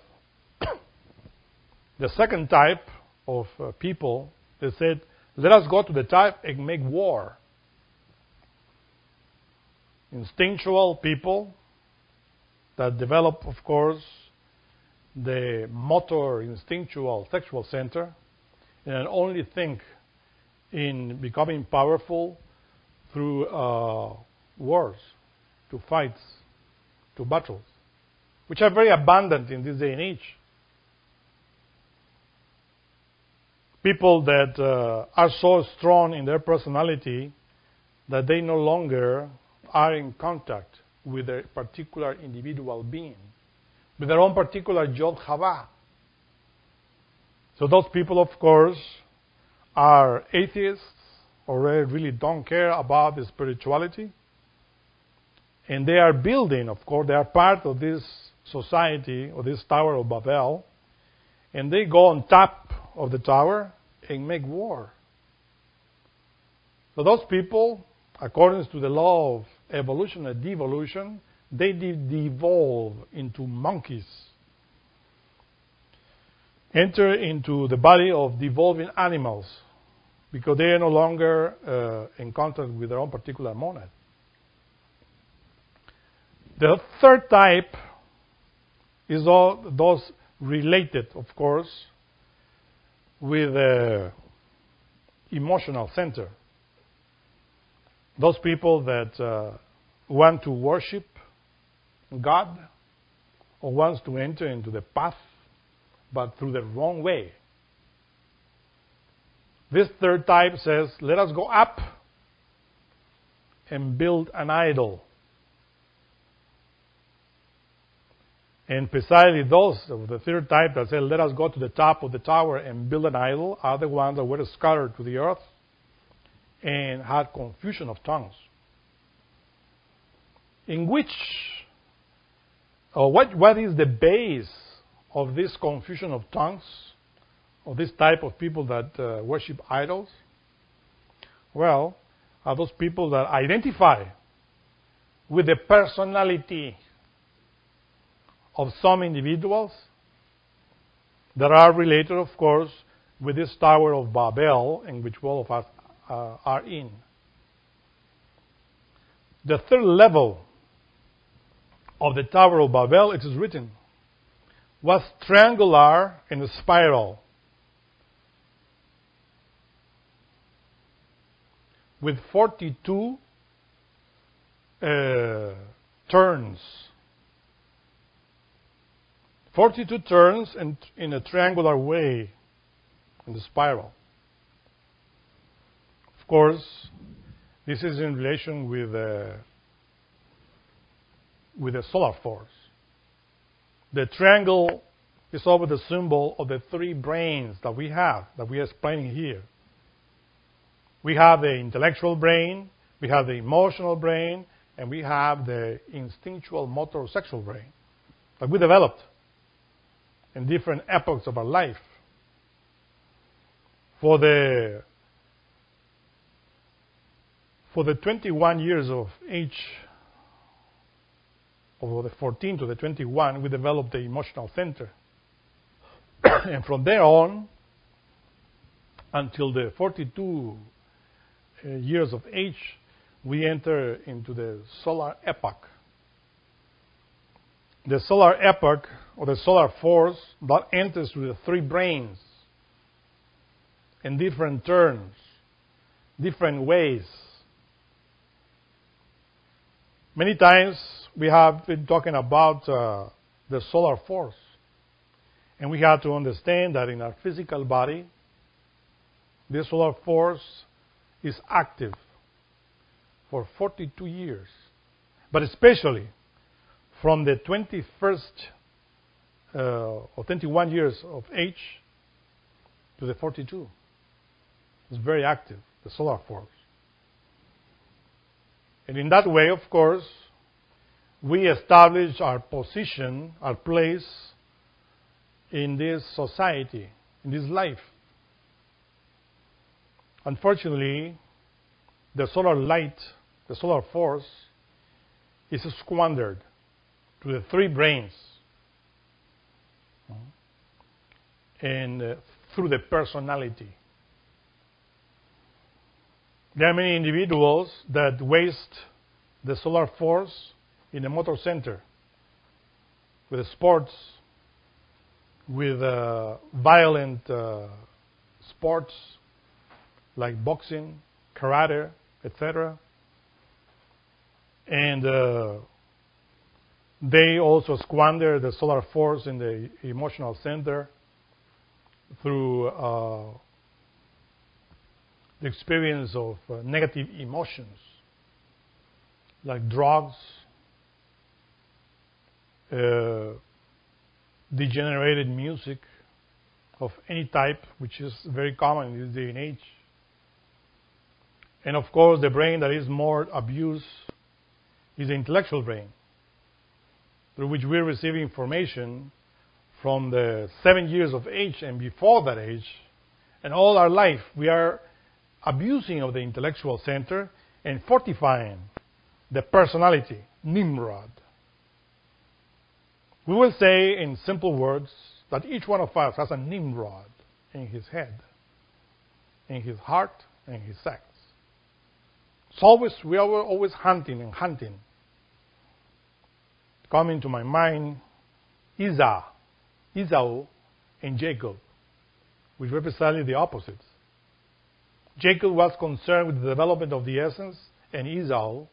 The second type of people, they said, let us go to the top and make war. Instinctual people that develop, of course, the motor instinctual sexual center and only think in becoming powerful through wars, to fights, to battles, which are very abundant in this day and age. People that are so strong in their personality that they no longer are in contact with a particular individual being, with their own particular Yod-Hava. So those people, of course, are atheists, or really don't care about the spirituality. And they are building, of course, they are part of this society, or this Tower of Babel, and they go on top of the tower and make war. So those people, according to the law of evolution and devolution, they devolve into monkeys, enter into the body of devolving animals, because they are no longer in contact with their own particular monad. The third type is all those related, of course, with the emotional center. Those people that want to worship God, or wants to enter into the path, but through the wrong way. This third type says, let us go up and build an idol. And precisely those of the third type that said, let us go to the top of the tower and build an idol, are the ones that were scattered to the earth and had confusion of tongues, in which, what is the base of this confusion of tongues, of this type of people that worship idols? Well, are those people that identify with the personality of some individuals that are related, of course, with this Tower of Babel, in which all of us are in. The third level of the Tower of Babel, it is written, was triangular in a spiral, with 42 turns. 42 turns in a triangular way, in the spiral. Of course, this is in relation with the solar force. The triangle is over the symbol of the three brains that we have, that we are explaining here. We have the intellectual brain, we have the emotional brain, and we have the instinctual motor sexual brain that we developed in different epochs of our life. For the 21 years of age, or the 14 to the 21, we developed the emotional center. And from there on, until the 42 years of age, we enter into the solar epoch. The solar epoch, or the solar force, that enters with the three brains in different turns, different ways. Many times we have been talking about the solar force, and we have to understand that in our physical body, this solar force is active for 42 years, but especially from the 21st or 21 years of age to the 42. It's very active, the solar force. And in that way, of course, we establish our position, our place in this society, in this life. Unfortunately, the solar light, the solar force, is squandered to the three brains and through the personality. There are many individuals that waste the solar force in the motor center, with sports, with violent sports like boxing, karate, etc. And they also squander the solar force in the emotional center through the experience of negative emotions like drugs, degenerated music of any type, which is very common in this day and age. And of course, the brain that is more abused is the intellectual brain, through which we receive information from the 7 years of age and before that age, and all our life we are abusing of the intellectual center and fortifying the personality, Nimrod. We will say in simple words that each one of us has a Nimrod in his head, in his heart, in his sex. So we are always hunting. Coming to my mind, Esau and Jacob, which represented the opposites. Jacob was concerned with the development of the essence, and Esau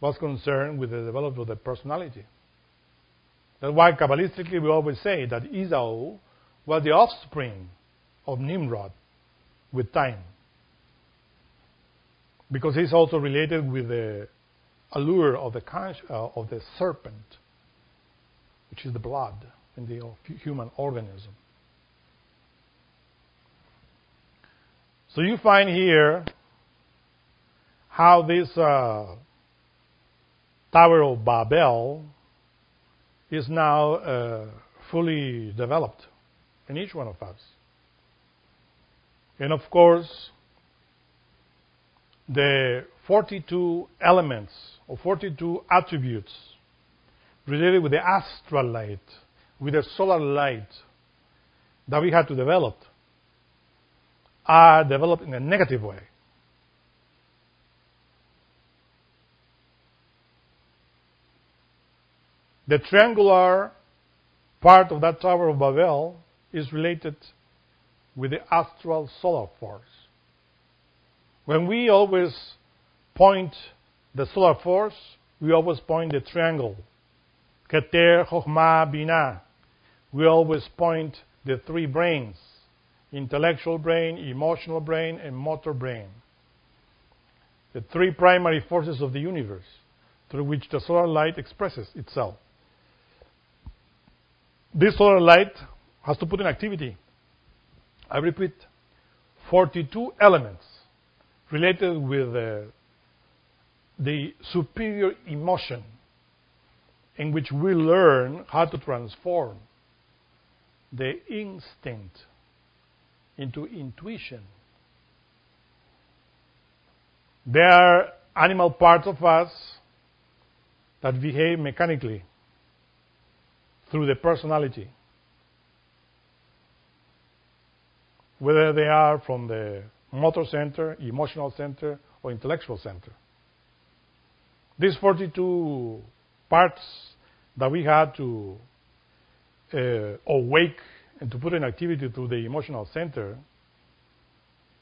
was concerned with the development of the personality. That's why Kabbalistically we always say that Esau was the offspring of Nimrod with time, because he's also related with the allure of the serpent, which is the blood in the human organism. So you find here how this Tower of Babel is now fully developed in each one of us. And of course, the 42 elements or 42 attributes related with the astral light, with the solar light that we had to develop, are developed in a negative way. The triangular part of that Tower of Babel is related with the astral solar force. When we always point the solar force, we always point the triangle. Keter, Chokhmah, Binah. We always point the three brains: intellectual brain, emotional brain, and motor brain. The three primary forces of the universe through which the solar light expresses itself. This solar light has to put in activity, I repeat, 42 elements related with the superior emotion, in which we learn how to transform the instinct into intuition. There are animal parts of us that behave mechanically through the personality, whether they are from the motor center, emotional center, or intellectual center. These 42 parts that we had to awake and to put in activity through the emotional center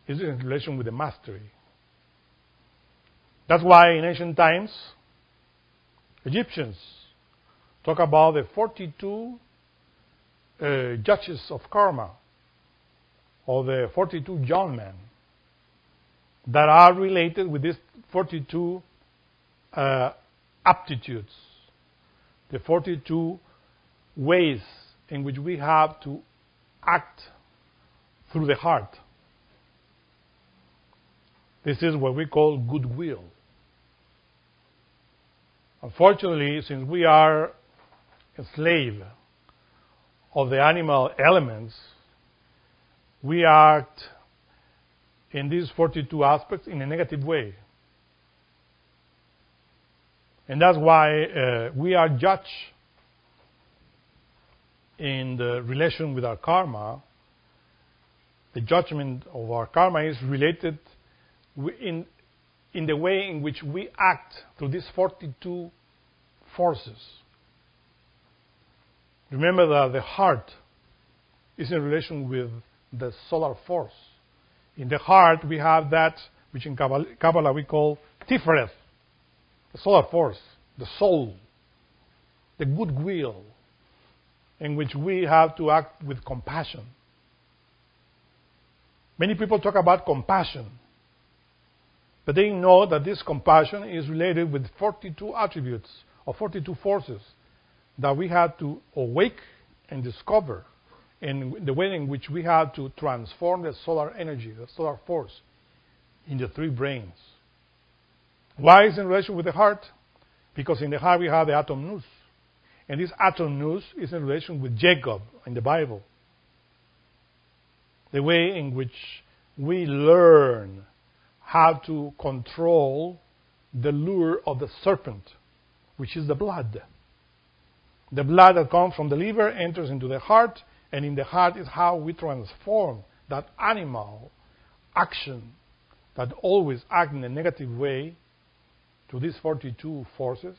is in relation with the mastery. That's why in ancient times, Egyptians talk about the 42 judges of karma, or the 42 young men, that are related with these 42 aptitudes, the 42 ways in which we have to act through the heart. This is what we call goodwill. Unfortunately, since we are a slave of the animal elements, we act in these 42 aspects in a negative way. And that's why we are judged in the relation with our karma. The judgment of our karma is related in the way in which we act through these 42 forces. Remember that the heart is in relation with the solar force. In the heart, we have that which in Kabbalah we call Tifereth, the solar force, the soul, the goodwill, in which we have to act with compassion. Many people talk about compassion, but they know that this compassion is related with 42 attributes or 42 forces that we had to awake and discover in the way in which we had to transform the solar energy, the solar force, in the three brains. Why is it in relation with the heart? Because in the heart we have the atom nous. And this atom nous is in relation with Jacob in the Bible. The way in which we learn how to control the lure of the serpent, which is the blood. The blood that comes from the liver enters into the heart, and in the heart is how we transform that animal action that always acts in a negative way to these 42 forces,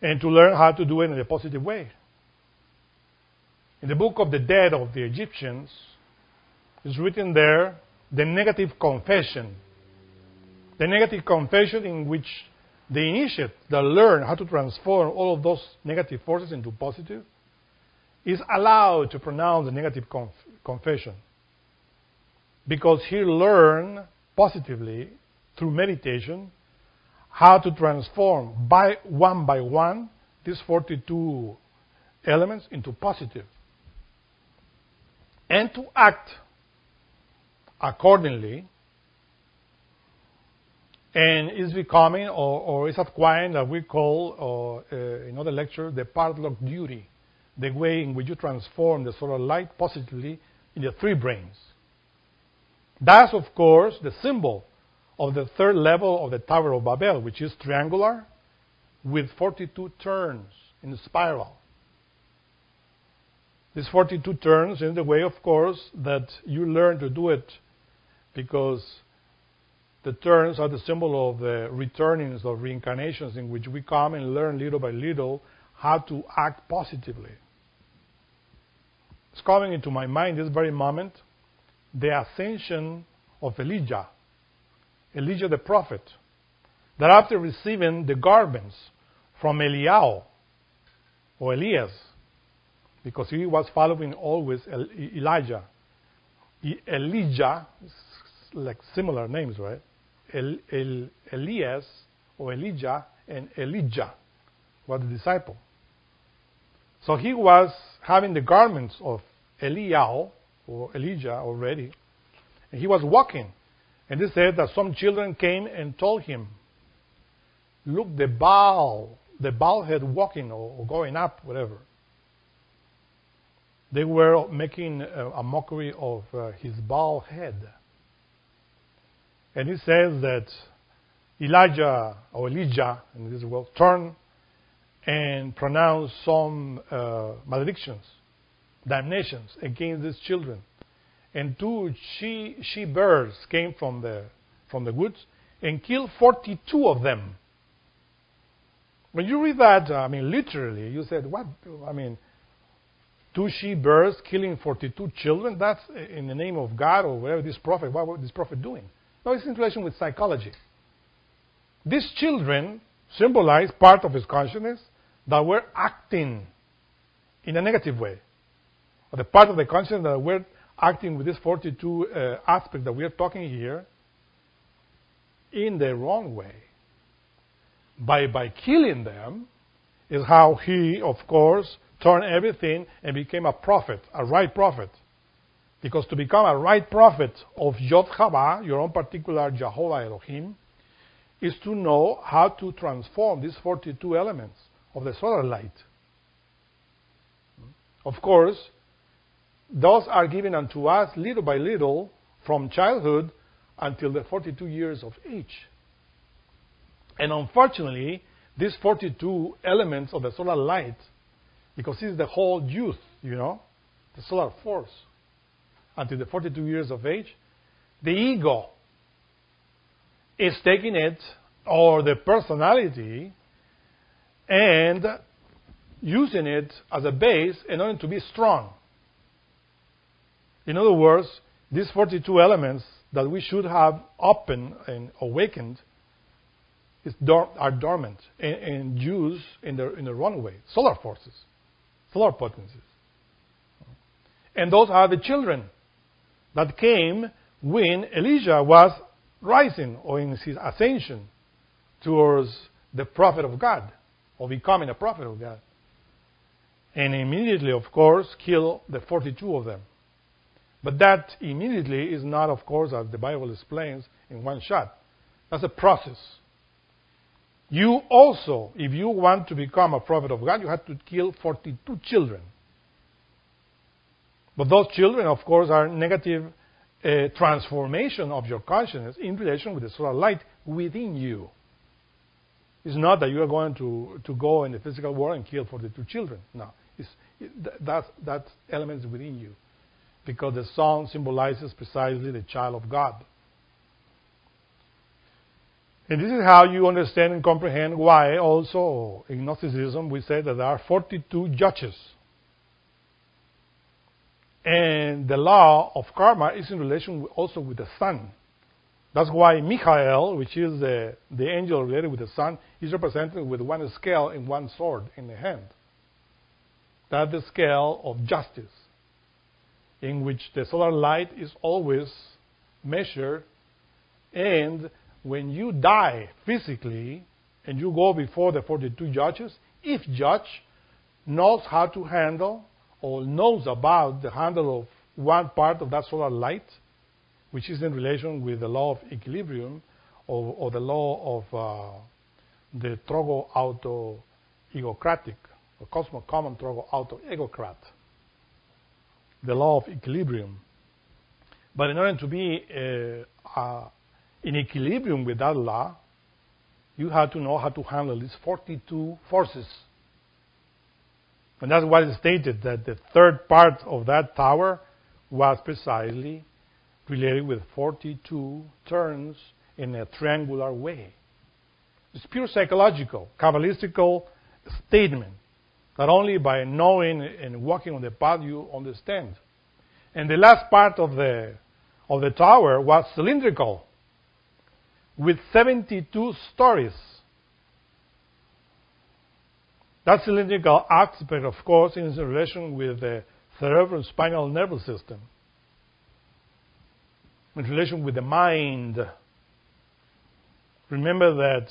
and to learn how to do it in a positive way. In the Book of the Dead of the Egyptians, it's written there the negative confession. The negative confession in which the initiate that learn how to transform all of those negative forces into positive is allowed to pronounce the negative confession, because he learned positively through meditation how to transform by one these 42 elements into positive and to act accordingly, and is becoming or is acquiring that we call, in other lecture, the padlock duty, the way in which you transform the solar light positively in the three brains. That's, of course, the symbol of the third level of the Tower of Babel, which is triangular with 42 turns in a spiral. These 42 turns in the way, of course, that you learn to do it, because the turns are the symbol of the returnings of reincarnations in which we come and learn little by little how to act positively. It's coming into my mind this very moment, the ascension of Elijah the prophet, that after receiving the garments from Eliao or Elias, because he was following always Elijah. Elijah, like similar names, right? Elias or Elijah and Elijah was the disciple. So he was having the garments of Eliao or Elijah already, and he was walking. And it said that some children came and told him, "Look, the Baal had walking or going up, whatever." They were making a mockery of his bald head. And he says that Elijah or Elijah in this world turned and pronounced some maledictions, damnations against these children. And two she-bears came from the woods and killed 42 of them. When you read that, I mean, literally, you said, what? I mean, two she-bears killing 42 children, that's in the name of God or whatever this prophet, what was this prophet doing? No, it's in relation with psychology. These children symbolize part of his consciousness that were acting in a negative way, or the part of the consciousness that were acting with this 42 aspect that we are talking here in the wrong way. By killing them is how he, of course, turned everything and became a prophet, a right prophet. Because to become a right prophet of Yod-He-Vav-He, your own particular Jehovah Elohim, is to know how to transform these 42 elements of the solar light. Of course, those are given unto us little by little from childhood until the 42 years of age. And unfortunately, these 42 elements of the solar light, because it's the whole youth, you know, the solar force, until the 42 years of age, the ego is taking it, or the personality, and using it as a base in order to be strong. In other words, these 42 elements that we should have open and awakened are dormant and used in the wrong way. Solar forces, solar potencies. And those are the children that came when Elijah was rising or in his ascension towards the prophet of God or becoming a prophet of God. And immediately, of course, kill the 42 of them. But that immediately is not, of course, as the Bible explains, in one shot. That's a process. You also, if you want to become a prophet of God, you have to kill 42 children. But those children, of course, are negative transformation of your consciousness in relation with the solar light within you. It's not that you are going to go in the physical world and kill 42 children. No, that element is within you. Because the sun symbolizes precisely the child of God. And this is how you understand and comprehend why also in Gnosticism we say that there are 42 judges. And the law of karma is in relation also with the sun. That's why Michael, which is the angel related with the sun, is represented with one scale and one sword in the hand. That's the scale of justice, in which the solar light is always measured, and when you die physically and you go before the 42 judges, if judge knows how to handle or knows about the handle of one part of that solar light, which is in relation with the law of equilibrium or the law of the trogo auto egocratic, or cosmo common trogo auto egocrat, the law of equilibrium. But in order to be in equilibrium with that law, you have to know how to handle these 42 forces. And that's why it's stated that the third part of that tower was precisely related with 42 turns in a triangular way. It's pure psychological, Kabbalistical statement. Not only by knowing and walking on the path you understand. And the last part of the tower was cylindrical, with 72 stories. That cylindrical aspect, of course, is in relation with the cerebrospinal nervous system, in relation with the mind. Remember that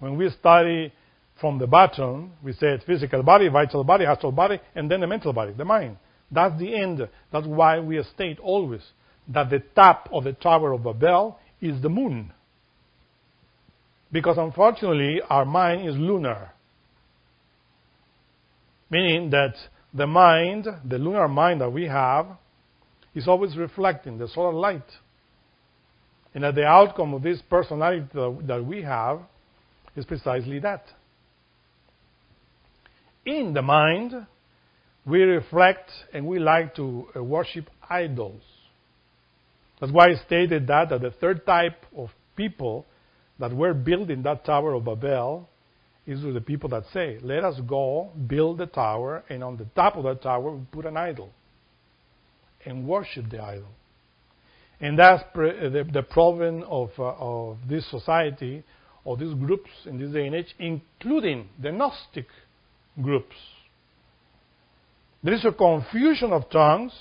when we study from the bottom, we said physical body, vital body, astral body, and then the mental body, the mind. That's the end. That's why we state always that the top of the Tower of Babel is the moon. Because unfortunately, our mind is lunar. Meaning that the mind, the lunar mind that we have, is always reflecting the solar light. And that the outcome of this personality that we have is precisely that. In the mind, we reflect and we like to worship idols. That's why I stated that the third type of people that were building that Tower of Babel is the people that say, let us go build the tower, and on the top of that tower we put an idol and worship the idol. And that's the problem of this society, or these groups in this day and age, including the Gnostic groups. There is a confusion of tongues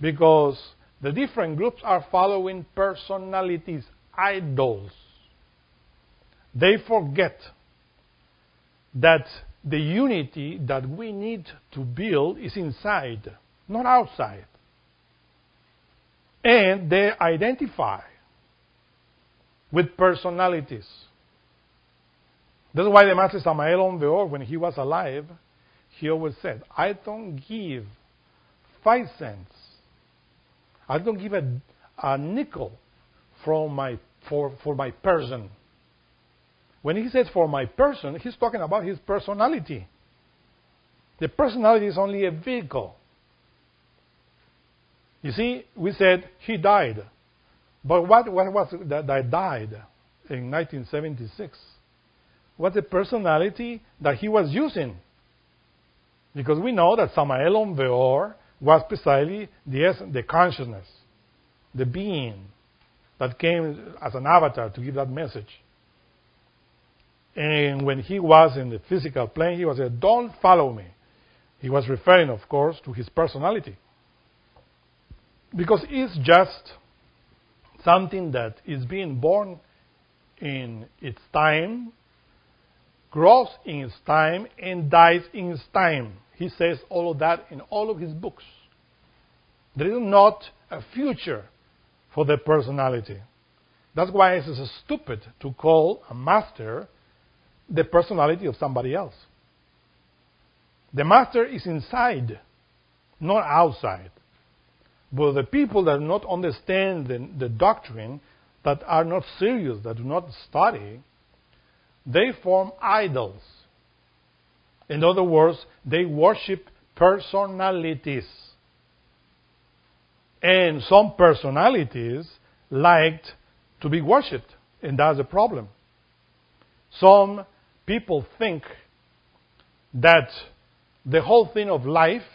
because the different groups are following personalities, idols. They forget that the unity that we need to build is inside, not outside. And they identify with personalities. That's why the master Samael Aun Weor, when he was alive, he always said, I don't give 5 cents. I don't give a nickel for my person. When he says for my person, he's talking about his personality. The personality is only a vehicle. You see, we said he died. But what was that died in 1976? What the personality that he was using. Because we know that Samael Aun Weor was precisely the essence, the consciousness, the being that came as an avatar to give that message. And when he was in the physical plane, he was saying, "Don't follow me." He was referring, of course, to his personality. Because it's just something that is being born in its time, grows in its time, and dies in its time. He says all of that in all of his books. There is not a future for the personality. That's why it is stupid to call a master the personality of somebody else. The master is inside, not outside. But the people that do not understand the doctrine, that are not serious, that do not study, they form idols. In other words, they worship personalities. And some personalities liked to be worshipped, and that's a problem. Some people think that the whole thing of life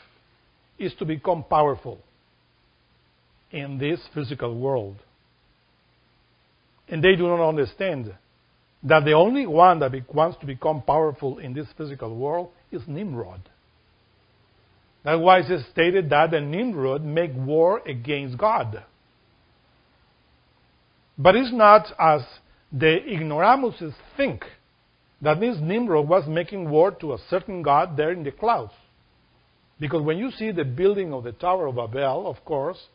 is to become powerful in this physical world. And they do not understand that the only one that wants to become powerful in this physical world is Nimrod. That's why it is stated that the Nimrod make war against God. But it's not as the ignoramuses think, that this Nimrod was making war to a certain God there in the clouds. Because when you see the building of the Tower of Babel, of course,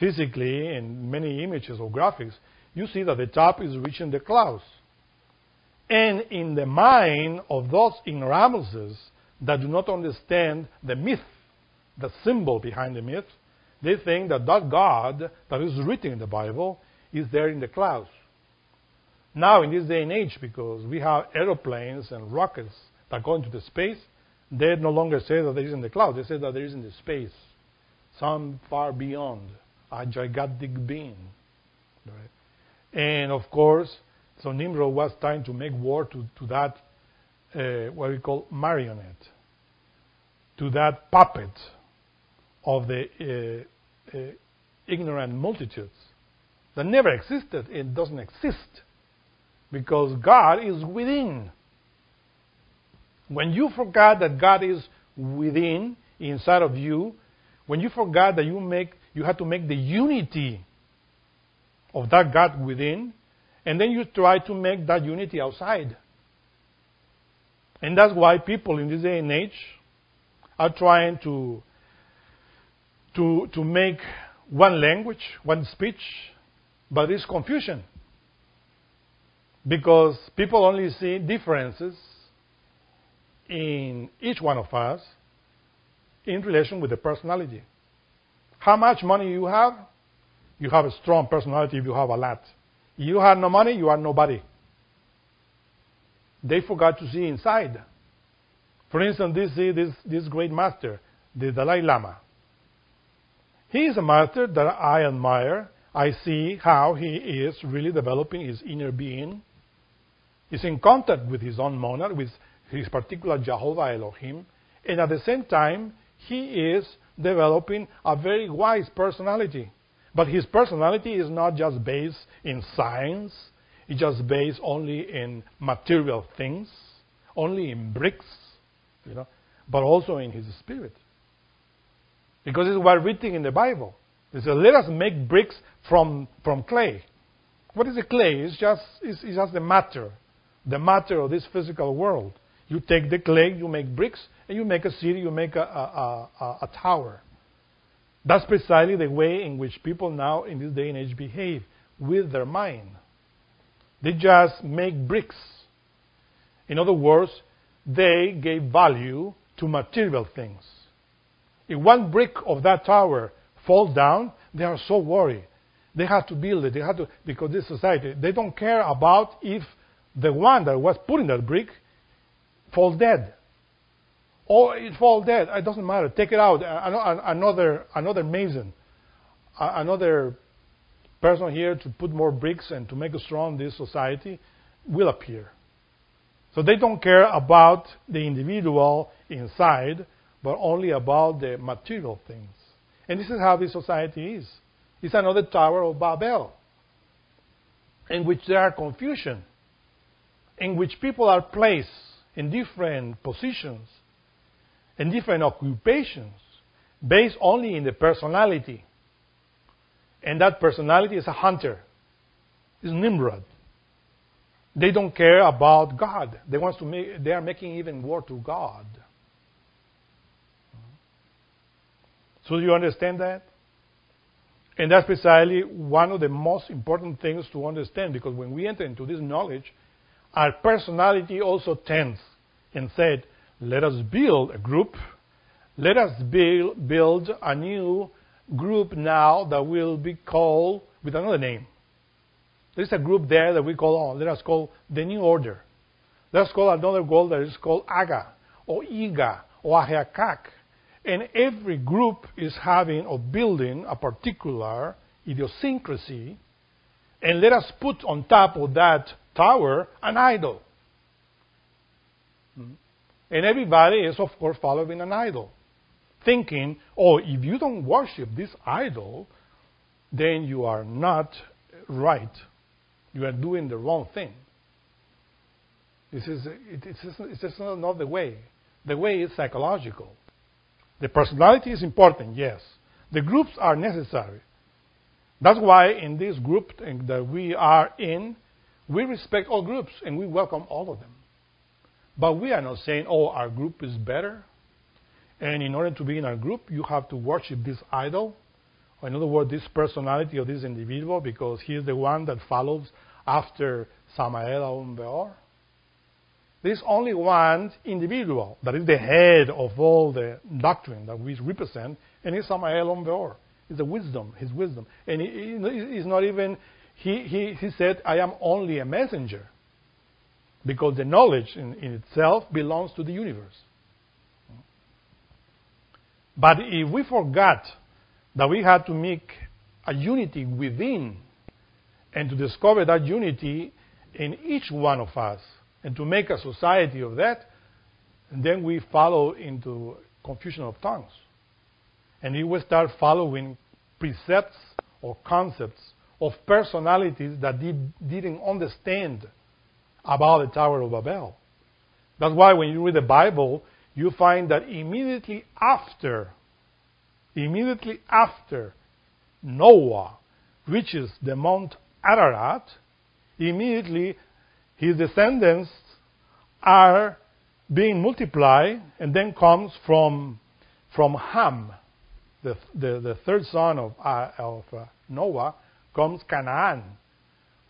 physically in many images or graphics, you see that the top is reaching the clouds. And in the mind of those ignoramuses that do not understand the myth, the symbol behind the myth, they think that that God that is written in the Bible is there in the clouds. Now, in this day and age, because we have aeroplanes and rockets that go into the space, they no longer say that there is in the clouds. They say that there is in the space, some far beyond, a gigantic being. Right? And of course, so Nimrod was trying to make war to that, what we call marionette, to that puppet of the ignorant multitudes that never existed. It doesn't exist because God is within. When you forget that God is within, inside of you, when you forget that you have to make the unity of that God within, and then you try to make that unity outside. And that's why people in this day and age are trying to make one language, one speech, but it's confusion. Because people only see differences in each one of us in relation with the personality. How much money you have? You have a strong personality if you have a lot. You have no money, you are nobody. They forgot to see inside. For instance, this great master, the Dalai Lama. He is a master that I admire. I see how he is really developing his inner being. He's in contact with his own monad, with his particular Jehovah Elohim. And at the same time, he is developing a very wise personality. But his personality is not just based in science. It's just based only in material things, only in bricks, but also in his spirit. Because it's what written in the Bible. It says, "Let us make bricks from clay." What is the clay? It's just the matter of this physical world. You take the clay, you make bricks, and you make a city, you make a tower. That's precisely the way in which people now in this day and age behave with their mind. They just make bricks. In other words, they gave value to material things. If one brick of that tower falls down, they are so worried. They have to build it. They have to, because this society, they don't care about if the one that was putting that brick falls dead. Or it falls dead. It doesn't matter. Take it out. Another mason. Another person here to put more bricks and to make a strong this society will appear. So they don't care about the individual inside, but only about the material things. And this is how this society is. It's another Tower of Babel, in which there are confusion, in which people are placed in different positions, in different occupations, based only in the personality. And that personality is a hunter. It's Nimrod. They don't care about God. They are making even war to God. So do you understand that? And that's precisely one of the most important things to understand, because when we enter into this knowledge, our personality also tends and said, let us build a group. Let us build a new group now that will be called with another name. There is a group there that we call on. Let us call the New Order. Let us call another goal that is called Aga or Iga or Ahiakak. And every group is having or building a particular idiosyncrasy. And let us put on top of that tower an idol. And everybody is, of course, following an idol, thinking, oh, if you don't worship this idol, then you are not right. You are doing the wrong thing. It's just not the way. The way is psychological. The personality is important, yes. The groups are necessary. That's why in this group that we are in, we respect all groups and we welcome all of them. But we are not saying, oh, our group is better, and in order to be in our group, you have to worship this idol. Or in other words, this personality of this individual, because he is the one that follows after Samael Aun Weor. There is only one individual that is the head of all the doctrine that we represent, and it's Samael Aun Weor. It's the wisdom, his wisdom. And he's not even, he said, I am only a messenger. Because the knowledge in itself belongs to the universe. But if we forgot that we had to make a unity within and to discover that unity in each one of us and to make a society of that, then we follow into confusion of tongues. And we will start following precepts or concepts of personalities that didn't understand about the Tower of Babel. That's why when you read the Bible, you find that immediately after Noah reaches the Mount Ararat, immediately his descendants are being multiplied, and then comes from Ham, the third son of Noah, comes Canaan,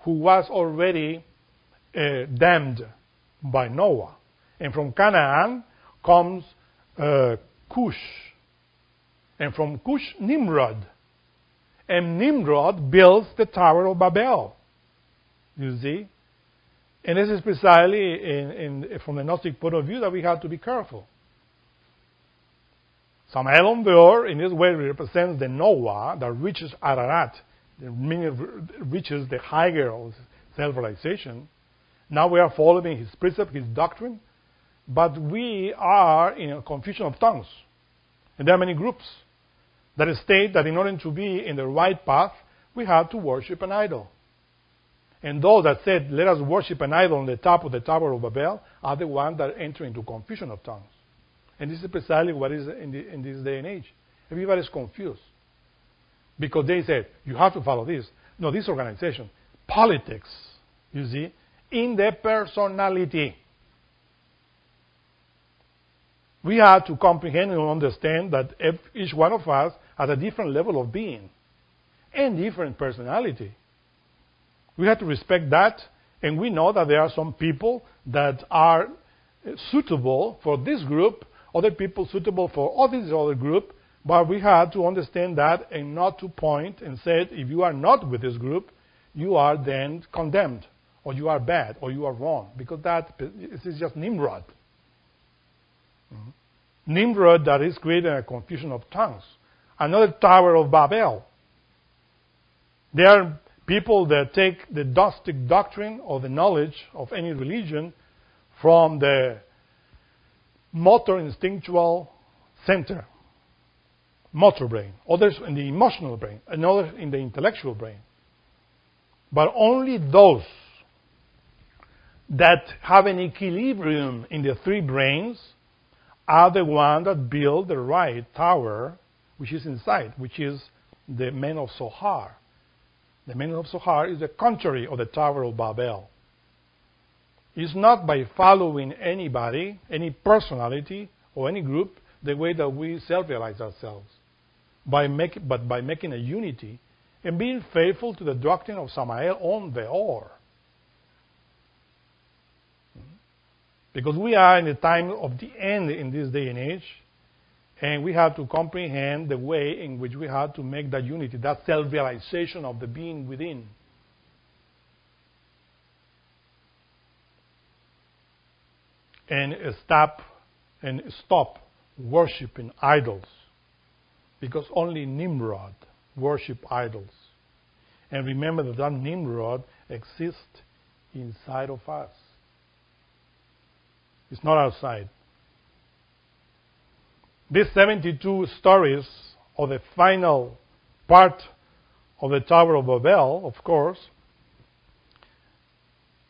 who was already damned by Noah. And from Canaan comes Cush. And from Cush, Nimrod. And Nimrod builds the Tower of Babel. You see? And this is precisely from the Gnostic point of view that we have to be careful. Samael Aun Weor in this way represents the Noah that reaches Ararat, reaches the higher of self-realization. Now we are following his precept, his doctrine, but we are in a confusion of tongues. And there are many groups that state that in order to be in the right path, we have to worship an idol. And those that said, let us worship an idol on the top of the Tower of Babel, are the ones that enter into confusion of tongues. And this is precisely what is in this day and age. Everybody is confused. Because they said, you have to follow this. No, this organization. Politics, you see, in the personality. We have to comprehend and understand that each one of us has a different level of being and different personality. We have to respect that, and we know that there are some people that are suitable for this group, other people suitable for all this other group, but we have to understand that and not to point and say, if you are not with this group, you are then condemned, or you are bad, or you are wrong, because that is just Nimrod. Nimrod that is creating a confusion of tongues. Another Tower of Babel. There are people that take the Gnostic doctrine or the knowledge of any religion from the motor instinctual center, motor brain, others in the emotional brain, another in the intellectual brain. But only those that have an equilibrium in the three brains are the ones that build the right tower, which is inside, which is the men of Zohar. The men of Zohar is the contrary of the Tower of Babel. It's not by following anybody, any personality, or any group, the way that we self-realize ourselves, but by making a unity and being faithful to the doctrine of Samael Aun Weor. Because we are in the time of the end in this day and age, and we have to comprehend the way in which we have to make that unity, that self-realization of the being within. And stop worshiping idols, because only Nimrod worshiped idols. And remember that Nimrod exists inside of us. It's not outside. These 72 stories of the final part of the Tower of Babel, of course,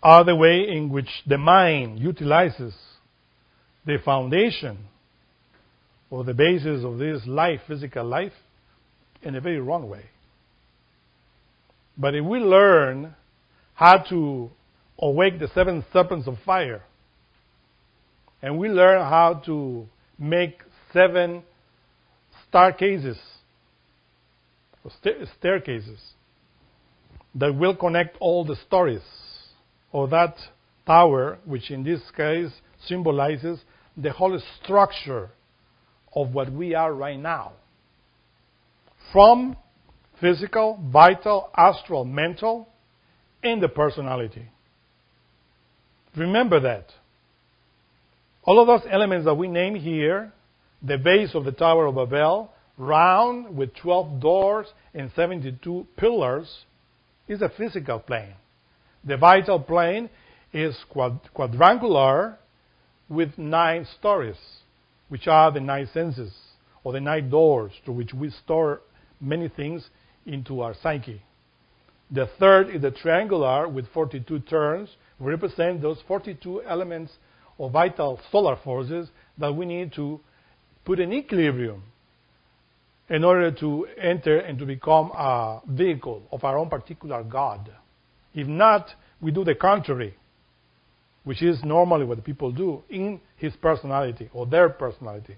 are the way in which the mind utilizes the foundation or the basis of this life, physical life, in a very wrong way. But if we learn how to awake the seven serpents of fire, and we learn how to make seven staircases, that will connect all the stories of that tower, which in this case symbolizes the whole structure of what we are right now. From physical, vital, astral, mental, and the personality. Remember that. All of those elements that we name here, the base of the Tower of Babel, round with 12 doors and 72 pillars, is a physical plane. The vital plane is quadrangular with 9 stories, which are the 9 senses, or the 9 doors to which we store many things into our psyche. The third is the triangular with 42 turns, which represent those 42 elements or vital solar forces that we need to put in equilibrium in order to enter and to become a vehicle of our own particular God. If not, we do the contrary, which is normally what people do in his personality or their personality.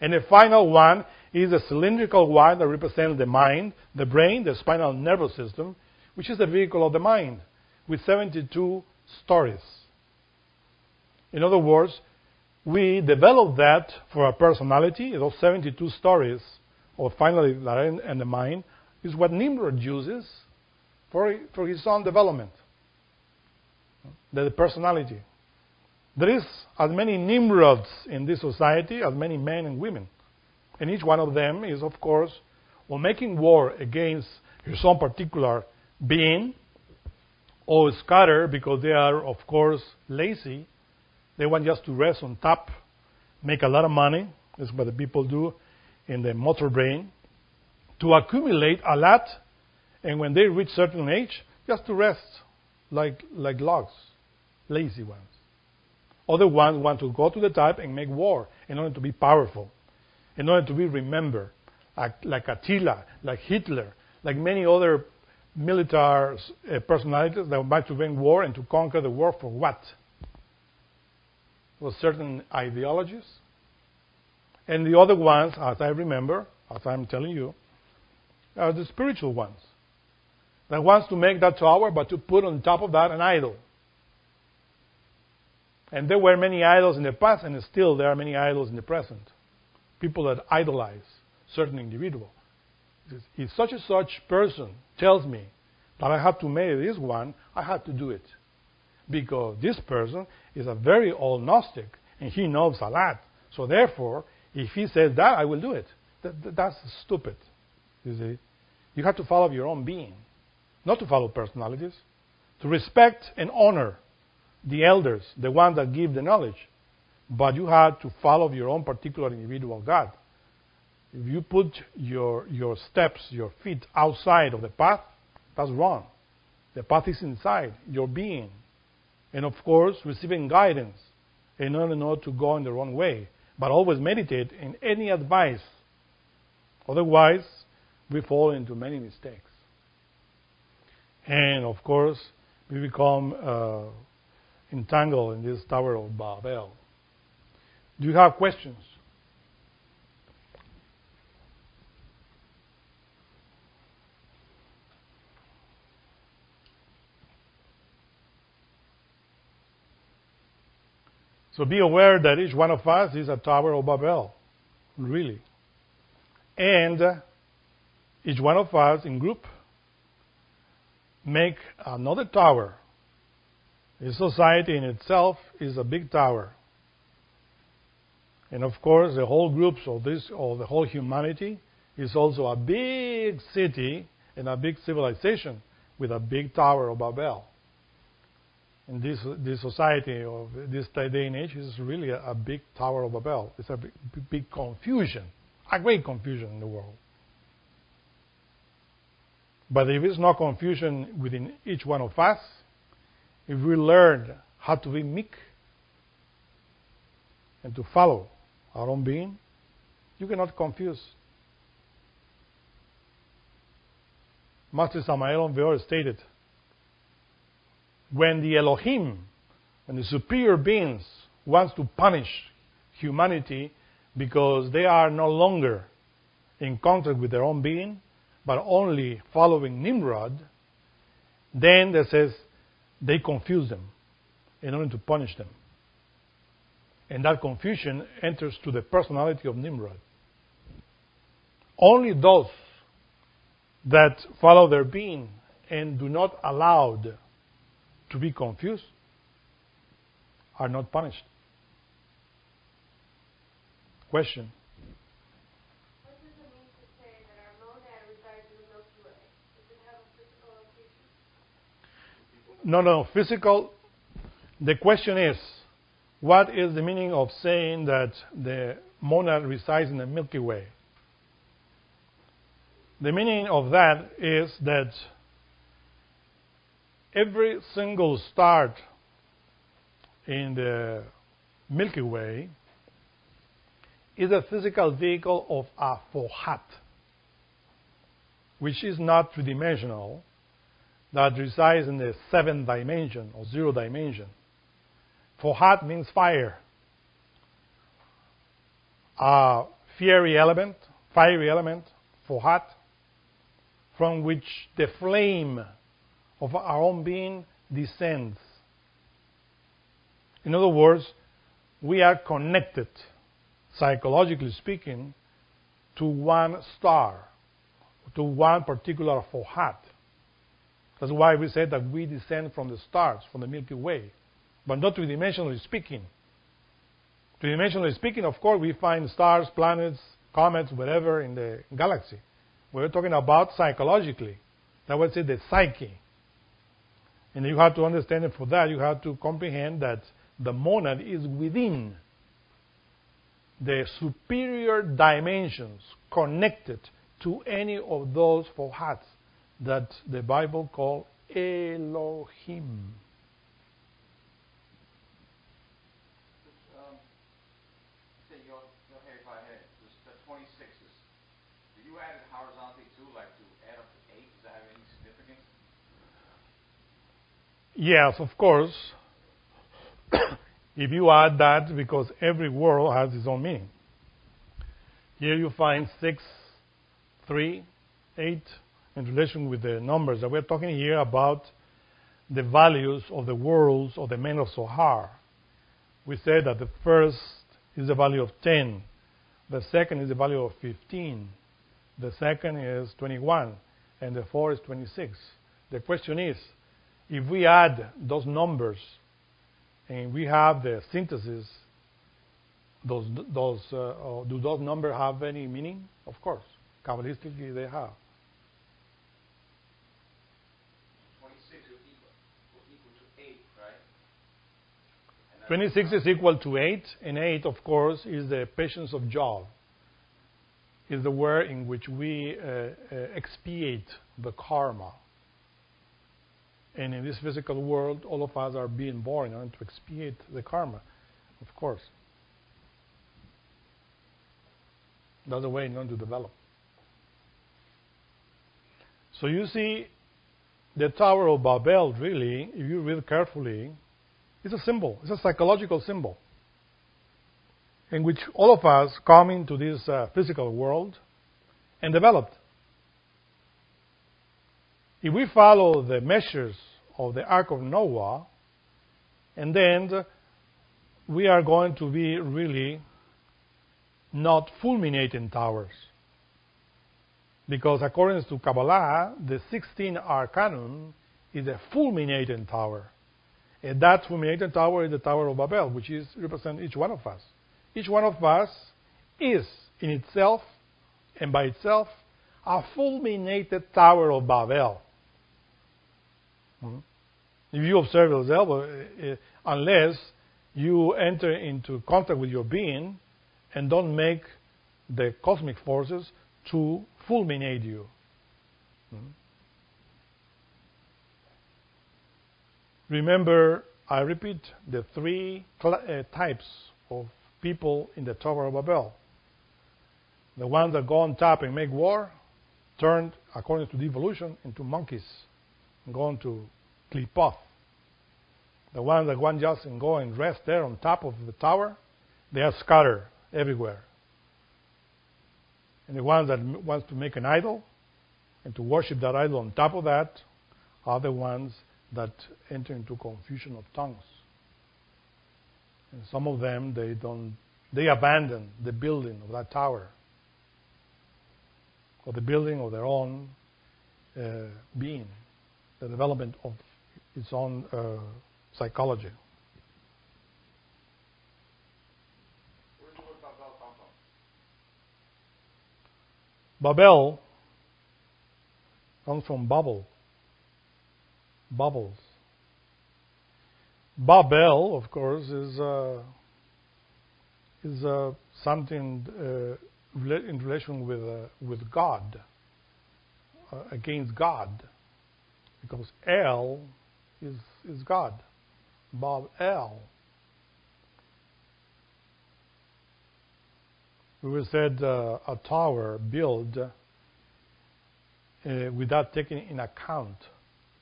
And the final one is a cylindrical one that represents the mind, the brain, the spinal nervous system, which is the vehicle of the mind, with 72 stories. In other words, we develop that for our personality. Those 72 stories, or finally, and the mind, is what Nimrod uses for his own development, the personality. There is as many Nimrods in this society as many men and women. And each one of them is, of course, making war against his own particular being, or scatter because they are, of course, lazy. They want just to rest on top, make a lot of money. That's what the people do in the motor brain. To accumulate a lot, and when they reach certain age, just to rest like logs, lazy ones. Other ones want to go to the top and make war in order to be powerful, in order to be remembered, like Attila, like Hitler, like many other military personalities that want to win war and to conquer the world for what? With certain ideologies. And the other ones, as I remember, as I'm telling you, are the spiritual ones that wants to make that tower, but to put on top of that an idol. And there were many idols in the past, and still there are many idols in the present. People that idolize certain individual. If such and such person tells me that I have to marry this one, I have to do it. Because this person is a very old Gnostic, and he knows a lot. So therefore, if he says that, I will do it. That's stupid. You see? You have to follow your own being, not to follow personalities. To respect and honor the elders, the ones that give the knowledge. But you have to follow your own particular individual God, If you put your steps, your feet outside of the path, that's wrong. The path is inside your being. And of course, receiving guidance in order not to go in the wrong way. But always meditate in any advice. Otherwise, we fall into many mistakes. And of course, we become entangled in this Tower of Babel. Do you have questions? So be aware that each one of us is a Tower of Babel, really. And each one of us in group make another tower. The society in itself is a big tower. And of course, the whole groups of this, or the whole humanity, is also a big city and a big civilization with a big Tower of Babel. And this society of this day and age is really a big Tower of Babel. It's a big confusion, a great confusion in the world. But if it's not confusion within each one of us, if we learn how to be meek and to follow our own being, you cannot confuse. Master Samael Aun Weor stated, when the Elohim, when the superior beings wants to punish humanity because they are no longer in contact with their own being, but only following Nimrod, then that says they confuse them in order to punish them. And that confusion enters to the personality of Nimrod. Only those that follow their being and do not allow to be confused are not punished. Question? What does it mean to say that our monad resides in the Milky Way? Does it have a physical location? No, physical. The question is, what is the meaning of saying that the monad resides in the Milky Way? The meaning of that is that every single star in the Milky Way is a physical vehicle of a Fohat, which is not three-dimensional, that resides in the seventh dimension or zero dimension. Fohat means fire. Fiery element, Fohat, from which the flame of our own being descends. In other words, we are connected, psychologically speaking, to one star, to one particular Fohat. That's why we said that we descend from the stars, from the Milky Way. But not three-dimensionally speaking. Three-dimensionally speaking, of course, we find stars, planets, comets, whatever in the galaxy. We're talking about psychologically. That would say the psyche. And you have to understand it for that. You have to comprehend that the monad is within the superior dimensions connected to any of those Fohats that the Bible calls Elohim. Yes, of course, if you add that, because every world has its own meaning. Here you find 6, 3, 8, in relation with the numbers that we're talking here about the values of the worlds of the men of Zohar. We said that the first is the value of 10, the second is the value of 15, the second is 21, and the fourth is 26. The question is, if we add those numbers and we have the synthesis, do those numbers have any meaning? Of course, Kabbalistically they have. 26 is equal to 8, right? 26 is equal to 8, and 8, of course, is the patience of Yodh. is the way in which we expiate the karma. And in this physical world, all of us are being born to expiate the karma, of course. That's the way not to develop. So you see, the Tower of Babel, really, if you read carefully, is a symbol. It's a psychological symbol in which all of us come into this physical world and developed. If we follow the measures of the Ark of Noah, and then we are going to be really not fulminating towers. Because according to Kabbalah, the 16 arcanum is a fulminating tower. And that fulminating tower is the Tower of Babel, which is represents each one of us. Each one of us is in itself and by itself a fulminated Tower of Babel. If you observe yourself, unless you enter into contact with your being and don't make the cosmic forces to fulminate you. Remember, I repeat, the three types of people in the Tower of Babel. The ones that go on top and make war, turned, according to the evolution, into monkeys, and go on to Klipoth. The ones that go just and go and rest there on top of the tower, they are scattered everywhere. And the ones that wants to make an idol and to worship that idol on top of that are the ones that enter into confusion of tongues. And some of them, they abandon the building of that tower or the building of their own being, the development of its own psychology. Babel comes from bubble, bubbles. Babel, of course, is something in relation with God, against God, because El is God, Babel. We will said a tower built without taking in account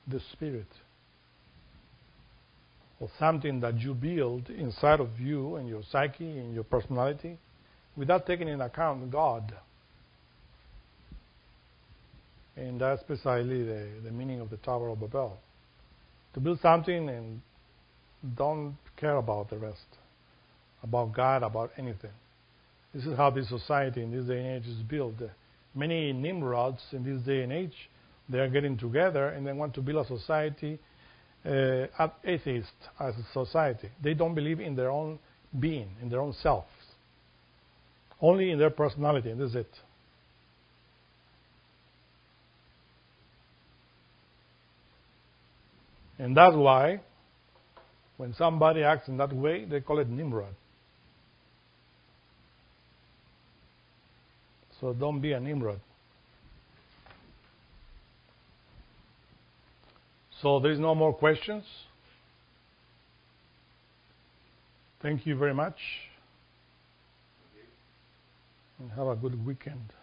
the spirit or something that you build inside of you and your psyche and your personality without taking in account God. And that's precisely the meaning of the Tower of Babel. To build something and don't care about the rest, about God, about anything. This is how this society in this day and age is built. Many Nimrods in this day and age, they are getting together and they want to build a society, atheist as a society. They don't believe in their own being, in their own selves. Only in their personality, and that's it. And that's why, when somebody acts in that way, they call it Nimrod. So don't be a Nimrod. So there is no more questions. Thank you very much. And have a good weekend.